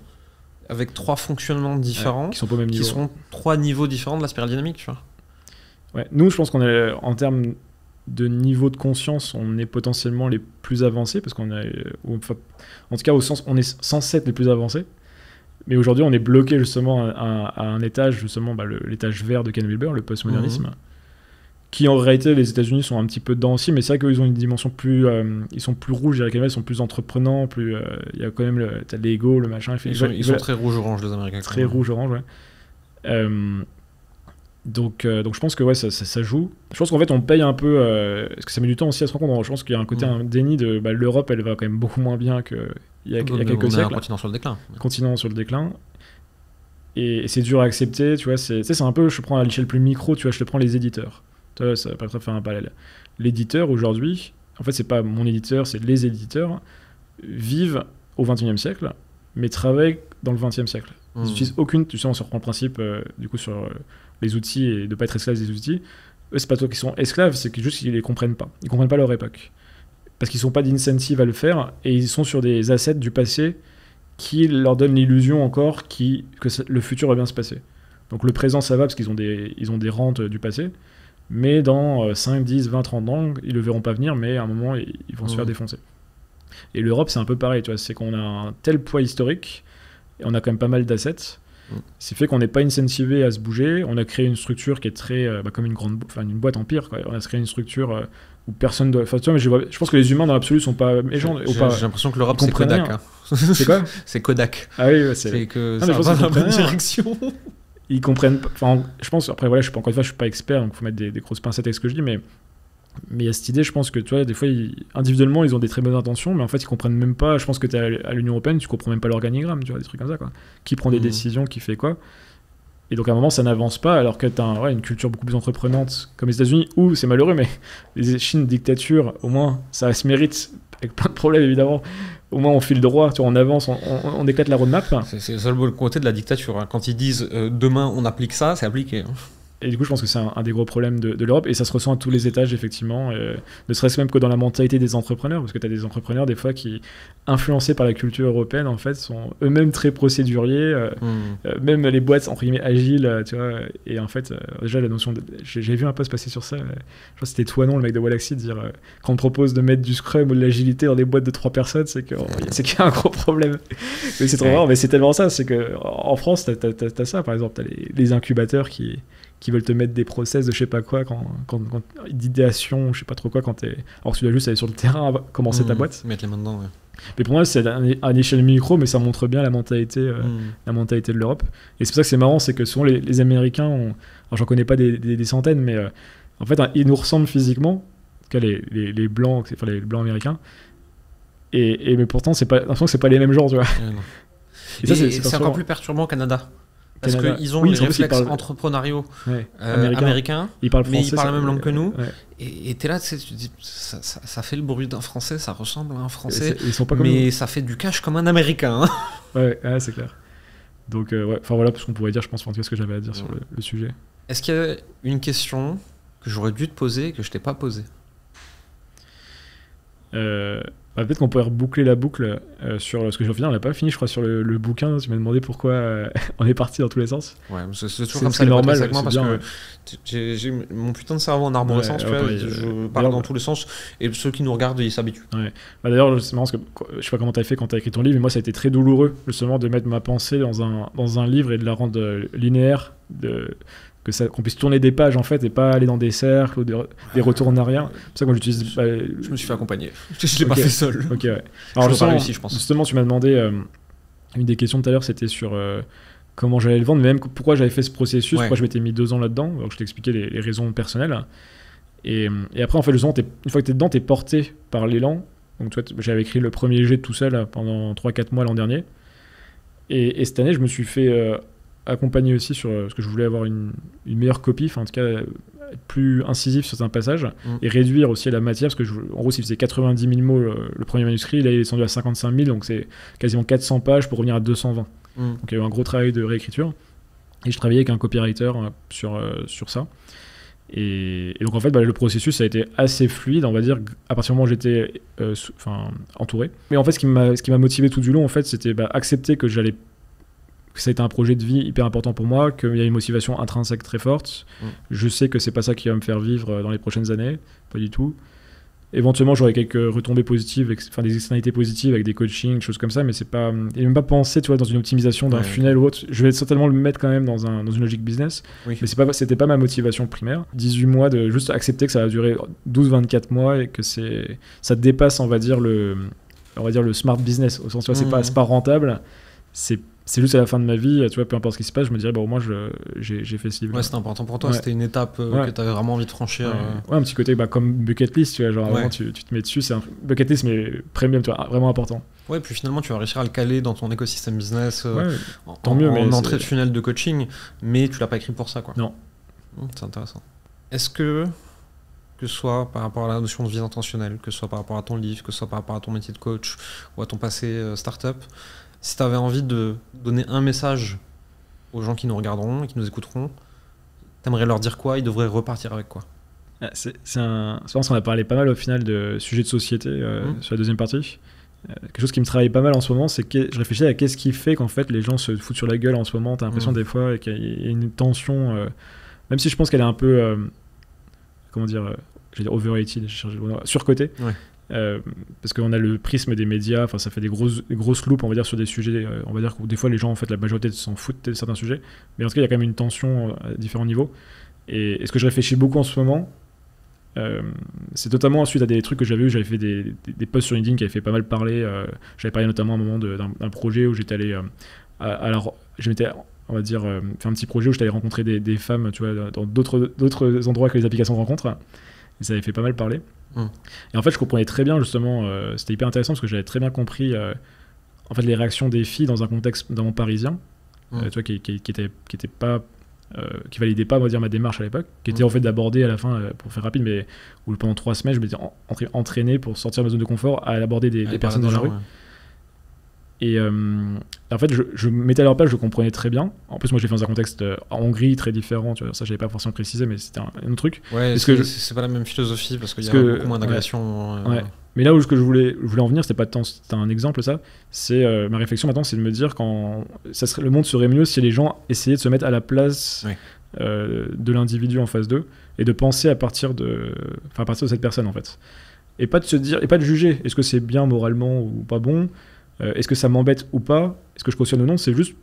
avec 3 fonctionnements différents, qui sont pas au même niveau, qui sont 3 niveaux différents de la spirale dynamique, tu vois. Ouais, nous, je pense qu'on est, en termes de niveau de conscience, on est potentiellement les plus avancés, parce qu'on est, en tout cas, au sens, on est censé être les plus avancés. Mais aujourd'hui, on est bloqué justement à un étage, justement, l'étage vert de Ken Wilber, le postmodernisme, qui en réalité, les États-Unis sont un petit peu dedans aussi, mais c'est vrai qu'ils ont une dimension plus, ils sont plus rouges, ils sont plus entreprenants, plus, il y a quand même t'as l'ego, le machin. Ils sont très rouge-orange, les Américains. Très rouge-orange, ouais. Donc je pense que ça joue. Je pense qu'en fait on paye un peu, parce que ça met du temps aussi à se rendre compte. Je pense qu'il y a un côté un déni de l'Europe, elle va quand même beaucoup moins bien qu'il y a quelques siècles. On a un continent sur le déclin. Continent sur le déclin. Et c'est dur à accepter, tu vois. C'est un peu, je prends à l'échelle plus micro, tu vois, je te prends les éditeurs. Ça va pas faire un parallèle. L'éditeur aujourd'hui, en fait c'est pas mon éditeur, c'est les éditeurs, vivent au 21e siècle, mais travaillent dans le 20e siècle. Ils n'utilisent aucune, tu sais, on se reprend le principe du coup sur les outils et de pas être esclaves des outils. Eux, c'est pas toi qui sont esclaves, c'est juste qu'ils les comprennent pas. Ils comprennent pas leur époque. Parce qu'ils n'ont pas d'incentive à le faire et ils sont sur des assets du passé qui leur donnent l'illusion encore le futur va bien se passer. Donc le présent ça va parce qu'ils ont des rentes du passé. Mais dans 5, 10, 20, 30 ans, ils le verront pas venir, mais à un moment, ils vont se faire défoncer. Et l'Europe, c'est un peu pareil, tu vois, c'est qu'on a un tel poids historique, et on a quand même pas mal d'assets, c'est fait qu'on n'est pas incentivé à se bouger, on a créé une structure qui est très, comme une boîte empire, quoi. On a créé une structure où personne doit... Enfin, tu vois, je pense que les humains, dans l'absolu, sont pas méchants. J'ai l'impression que l'Europe, c'est Kodak. Hein. C'est quoi? C'est Kodak. Ah oui, c'est... C'est que ça va pas dans la bonne direction. ils comprennent. Enfin, je pense, après, voilà, je suis pas, encore une fois, je suis pas expert, donc il faut mettre des grosses pincettes avec ce que je dis, mais il y a cette idée, je pense que, tu vois, des fois, individuellement, ils ont des très bonnes intentions, mais en fait, ils comprennent même pas. Je pense que tu es à l'Union Européenne, tu comprends même pas l'organigramme, tu vois, des trucs comme ça, quoi. Qui prend des décisions, qui fait quoi. Et donc, à un moment, ça n'avance pas, alors que tu as une culture beaucoup plus entreprenante, comme les États-Unis, où c'est malheureux, mais les Chines, dictature, au moins, ça se mérite, avec plein de problèmes, évidemment. Au moins, on file droit, tu vois, on avance, on éclate la roadmap. C'est le seul beau côté de la dictature. Hein. Quand ils disent demain, on applique ça, c'est appliqué. Hein. Et du coup, je pense que c'est un des gros problèmes de l'Europe, et ça se ressent à tous les étages, effectivement, ne serait-ce même que dans la mentalité des entrepreneurs, parce que tu as des entrepreneurs, des fois, qui, influencés par la culture européenne, en fait, sont eux-mêmes très procéduriers, même les boîtes, entre guillemets, agiles, tu vois, et en fait, déjà, la notion de... J'ai vu un post passer sur ça, je crois que c'était toi, non, le mec de Wallaxy, de dire, quand on propose de mettre du Scrum ou de l'agilité dans des boîtes de 3 personnes, c'est qu'il y a un gros problème. Mais c'est trop rare, mais c'est tellement ça, c'est que en France, t'as ça, par exemple, t'as les incubateurs qui veulent te mettre des process de je sais pas quoi, d'idéation, je sais pas trop quoi, quand t'es... Alors tu dois juste aller sur le terrain, commencer ta boîte. Mettre les mains dedans, ouais. Mais pour moi, c'est à l'échelle micro, mais ça montre bien la mentalité de l'Europe. Et c'est pour ça que c'est marrant, c'est que souvent les Américains, alors j'en connais pas des centaines, mais en fait, ils nous ressemblent physiquement, en tout cas les Blancs, enfin les Blancs américains, mais pourtant, j'ai l'impression que c'est pas les mêmes genres, tu vois. Et ça, c'est encore plus perturbant au Canada. Parce qu'ils ont les réflexes entrepreneuriaux américains, ils parlent français, mais ils parlent la même langue que nous. Ouais. Et t'es là, tu dis, ça fait le bruit d'un français, ça ressemble à un français, ils sont pas comme mais nous. Ça fait du cash comme un américain. Hein. Ouais, c'est clair. Donc, enfin voilà, parce qu'on pourrait dire, je pense, en tout cas, ce que j'avais à dire sur le sujet. Est-ce qu'il y a une question que j'aurais dû te poser et que je t'ai pas posée? Peut-être qu'on pourrait reboucler la boucle sur ce que j'ai fini. On n'a pas fini, je crois, sur le bouquin. Tu m'as demandé pourquoi on est parti dans tous les sens. Ouais, c'est toujours comme ça, normal. Parce bien, que j'ai mon putain de cerveau en arborescence, je parle dans tous les sens. Et ceux qui nous regardent, ils s'habituent. Ouais. Bah, d'ailleurs, c'est marrant parce que je sais pas comment tu as fait quand tu as écrit ton livre, mais moi, ça a été très douloureux, justement, de mettre ma pensée dans un livre et de la rendre linéaire. Qu'on puisse tourner des pages en fait et pas aller dans des cercles ou des retours en arrière. C'est ça quand j'utilise. Je me suis fait accompagner. Je l'ai pas fait seul. Ok. Ouais. Alors justement, je pense. Justement, tu m'as demandé une des questions tout à l'heure, c'était sur comment j'allais le vendre, mais même pourquoi j'avais fait ce processus, pourquoi je m'étais mis 2 ans là-dedans. Donc je t'expliquais les raisons personnelles. Et après en fait, justement, une fois que t'es dedans, t'es porté par l'élan. Donc tu vois, j'avais écrit le premier jet tout seul pendant 3-4 mois l'an dernier. Et cette année, je me suis fait accompagné aussi sur parce que je voulais avoir une meilleure copie, enfin en tout cas être plus incisif sur un passage et réduire aussi la matière parce que en gros il faisait 90 000 mots le premier manuscrit, là il est descendu à 55 000 donc c'est quasiment 400 pages pour revenir à 220. Donc il y a eu un gros travail de réécriture et je travaillais avec un copywriter sur ça et donc en fait le processus ça a été assez fluide on va dire à partir du moment où j'étais entouré. Mais en fait ce qui m'a motivé tout du long en fait c'était accepter que j'allais que ça a été un projet de vie hyper important pour moi, qu'il y a une motivation intrinsèque très forte. Je sais que c'est pas ça qui va me faire vivre dans les prochaines années, pas du tout. Éventuellement, j'aurai quelques retombées positives, enfin des externalités positives avec des coachings, des choses comme ça, mais c'est pas. Et même pas penser, tu vois, dans une optimisation d'un funnel ou autre. Je vais certainement le mettre quand même dans une logique business, mais c'était pas ma motivation primaire. 18 mois de juste accepter que ça va durer 12-24 mois et que ça dépasse, on va dire le smart business. Au sens, tu vois, c'est pas rentable, c'est juste à la fin de ma vie, tu vois, peu importe ce qui se passe, je me dirais, bon, moi, j'ai fait ce livre. Ouais, c'était important pour toi, c'était une étape que tu avais vraiment envie de franchir. Ouais, un petit côté comme bucket list, tu vois, genre vraiment, tu te mets dessus, c'est un bucket list, mais premium, tu vois, vraiment important. Ouais, puis finalement, tu vas réussir à le caler dans ton écosystème business, tant mieux, mais en entrée de funnel de coaching, mais tu l'as pas écrit pour ça, quoi. Non. C'est intéressant. Est-ce que ce soit par rapport à la notion de vie intentionnelle, que ce soit par rapport à ton livre, que ce soit par rapport à ton métier de coach ou à ton passé startup, si tu avais envie de donner un message aux gens qui nous regarderont et qui nous écouteront, t'aimerais leur dire quoi? Ils devraient repartir avec quoi? Je pense qu'on a parlé pas mal au final de sujets de société sur la deuxième partie. Quelque chose qui me travaille pas mal en ce moment, c'est que je réfléchis à qu'est-ce qui fait qu'en fait les gens se foutent sur la gueule en ce moment. T'as l'impression des fois qu'il y a une tension, même si je pense qu'elle est un peu, overrated, surcotée. Ouais. Parce qu'on a le prisme des médias, enfin ça fait des grosses loupes on va dire sur des sujets, on va dire que des fois les gens en fait la majorité s'en foutent de certains sujets, mais en tout cas il y a quand même une tension à différents niveaux. Et ce que je réfléchis beaucoup en ce moment, c'est notamment suite à des trucs que j'avais eu, j'avais fait des posts sur LinkedIn qui avaient fait pas mal parler, j'avais parlé notamment à un moment d'un projet où j'étais allé, je m'étais on va dire, faire un petit projet où je t'allais rencontrer des femmes, tu vois, dans d'autres endroits que les applications de rencontre. Et ça avait fait pas mal parler. Mmh. Et en fait, je comprenais très bien, justement, c'était hyper intéressant parce que j'avais très bien compris en fait, les réactions des filles dans un contexte dans mon parisien, tu vois, qui était pas... qui validait pas, on va dire, ma démarche à l'époque, qui était en fait d'aborder à la fin, pour faire rapide, mais où pendant 3 semaines je m'étais entraîné pour sortir de ma zone de confort à aborder des personnes dans la rue. Et en fait je me mettais à leur place, je comprenais très bien. En plus moi j'ai fait dans un contexte en Hongrie très différent, tu vois, ça j'avais pas forcément précisé, mais c'était un autre truc. Ouais, c'est pas la même philosophie parce qu'il y a beaucoup moins d'agression. Ouais. Mais là où je voulais en venir, c'était pas tant, c'était un exemple ça, c'est ma réflexion maintenant, c'est de me dire quand le monde serait mieux si les gens essayaient de se mettre à la place de l'individu en face d'eux et de penser à partir de cette personne en fait, et pas de se dire et pas de juger est-ce que c'est bien moralement ou pas bon, est-ce que ça m'embête ou pas, est-ce que je cautionne ou non, c'est juste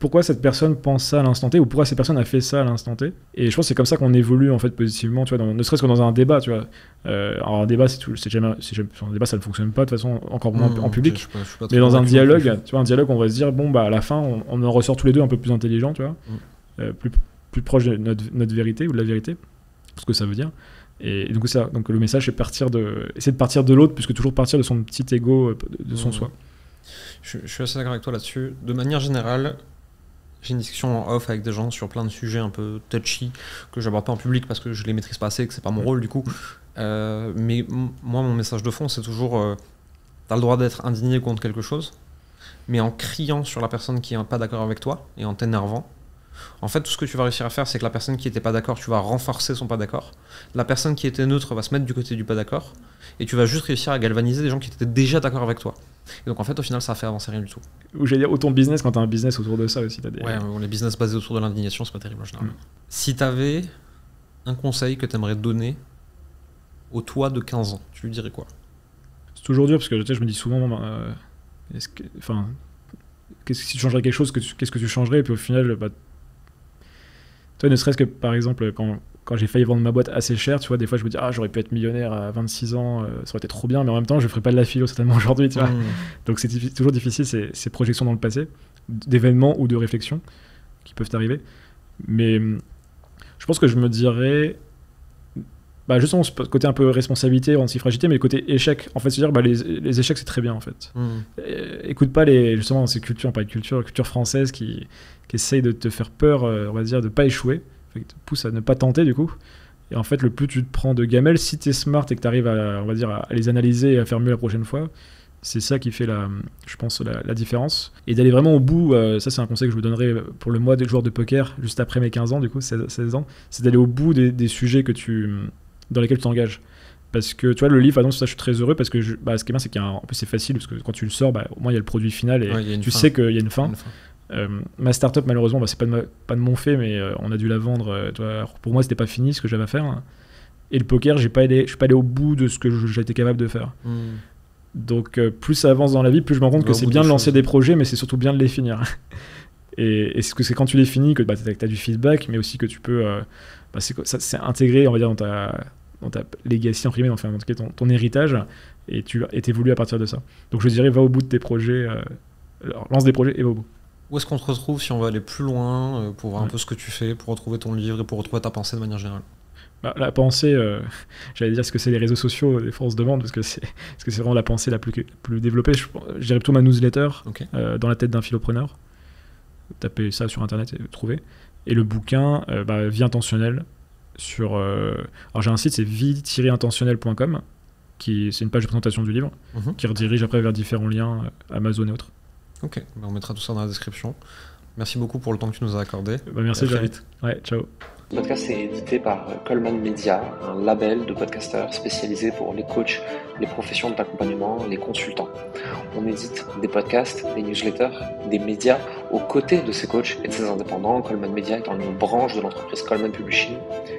pourquoi cette personne pense ça à l'instant T ou pourquoi cette personne a fait ça à l'instant T. Et je pense que c'est comme ça qu'on évolue en fait positivement, tu vois, ne serait-ce que dans un débat, tu vois. Alors un débat, un débat ça ne fonctionne pas de toute façon, encore moins en public. Je suis pas mais dans un dialogue, tu vois, un dialogue, on va se dire bon bah à la fin on en ressort tous les deux un peu plus intelligents, tu vois, plus proche de notre vérité ou de la vérité, ce que ça veut dire. Et donc ça, donc le message c'est essayer de partir de l'autre, puisque toujours partir de son petit ego, de son soi. Je suis assez d'accord avec toi là-dessus. De manière générale, j'ai une discussion en off avec des gens sur plein de sujets un peu touchy que j'aborde pas en public parce que je les maîtrise pas assez et que c'est pas mon rôle du coup. Mais moi, mon message de fond, c'est toujours t'as le droit d'être indigné contre quelque chose, mais en criant sur la personne qui est pas d'accord avec toi et en t'énervant, en fait, tout ce que tu vas réussir à faire, c'est que la personne qui était pas d'accord, tu vas renforcer son pas d'accord. La personne qui était neutre va se mettre du côté du pas d'accord. Et tu vas juste réussir à galvaniser des gens qui étaient déjà d'accord avec toi. Et donc en fait, au final, ça fait avancer rien du tout. Ou j'allais dire, autant business, quand t'as un business autour de ça aussi. Ouais, les business basés autour de l'indignation, c'est pas terrible en général. Si t'avais un conseil que t'aimerais donner au toi de 15 ans, tu lui dirais quoi? C'est toujours dur parce que je me dis souvent, si tu changerais quelque chose, qu'est-ce que tu changerais? Et puis au final, toi, ne serait-ce que par exemple, quand j'ai failli vendre ma boîte assez cher, tu vois, des fois je me dis ah j'aurais pu être millionnaire à 26 ans, ça aurait été trop bien, mais en même temps je ferais pas de la philo certainement aujourd'hui, tu vois. Donc c'est toujours difficile ces projections dans le passé, d'événements ou de réflexions qui peuvent arriver. Mais je pense que je me dirais, bah justement ce côté un peu responsabilité, anti-fragilité, mais le côté échec. En fait, se dire bah les échecs c'est très bien en fait. Écoute pas justement ces cultures, on parle de culture française qui essaye de te faire peur, on va dire de pas échouer. Fait que te pousse à ne pas tenter du coup, et en fait le plus tu te prends de gamelles, si t'es smart et que t'arrives à, on va dire, à les analyser et à faire mieux la prochaine fois, c'est ça qui fait je pense la différence, et d'aller vraiment au bout. Ça c'est un conseil que je vous donnerai pour le mois des joueurs de poker juste après mes 15 ans du coup, 16 ans, c'est d'aller au bout des sujets dans lesquels tu t'engages, parce que tu vois le livre, par exemple, ça je suis très heureux parce que ce qui est bien, c'est qu'en plus c'est facile parce que quand tu le sors, au moins il y a le produit final et tu sais qu'il y a une fin. Ma startup, malheureusement, c'est pas de mon fait, mais on a dû la vendre. Pour moi, c'était pas fini ce que j'avais à faire. Hein. Et le poker, je suis pas allé au bout de ce que j'étais capable de faire. Donc, plus ça avance dans la vie, plus je me rends compte que c'est bien de lancer des projets, mais c'est surtout bien de les finir. et c'est quand tu les finis que t'as du feedback, mais aussi que tu peux. C'est intégré, on va dire, dans ta legacy, en primaire, enfin, en tout cas, ton héritage, et tu évolues à partir de ça. Donc, je dirais, va au bout de tes projets, lance des projets et va au bout. Où est-ce qu'on te retrouve si on veut aller plus loin, pour voir un peu ce que tu fais, pour retrouver ton livre et pour retrouver ta pensée de manière générale? La pensée, j'allais dire ce que c'est les réseaux sociaux, des fois on se demande, parce que c'est vraiment la pensée la plus développée. Je dirais plutôt ma newsletter, dans la tête d'un philopreneur. Tapez ça sur internet et trouvez. Et le bouquin, Vie Intentionnelle. Alors j'ai un site, c'est vie-intentionnelle.com, c'est une page de présentation du livre, qui redirige après vers différents liens, Amazon et autres. Ok, on mettra tout ça dans la description. Merci beaucoup pour le temps que tu nous as accordé. Merci, à très vite. Ouais, ciao. Le podcast est édité par Kohlmann Media, un label de podcasteurs spécialisé pour les coachs, les professions d'accompagnement, les consultants. On édite des podcasts, des newsletters, des médias aux côtés de ces coachs et de ces indépendants. Kohlmann Media est dans une branche de l'entreprise Kohlmann Publishing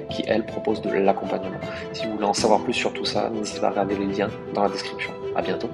qui, elle, propose de l'accompagnement. Si vous voulez en savoir plus sur tout ça, n'hésitez pas à regarder les liens dans la description. À bientôt.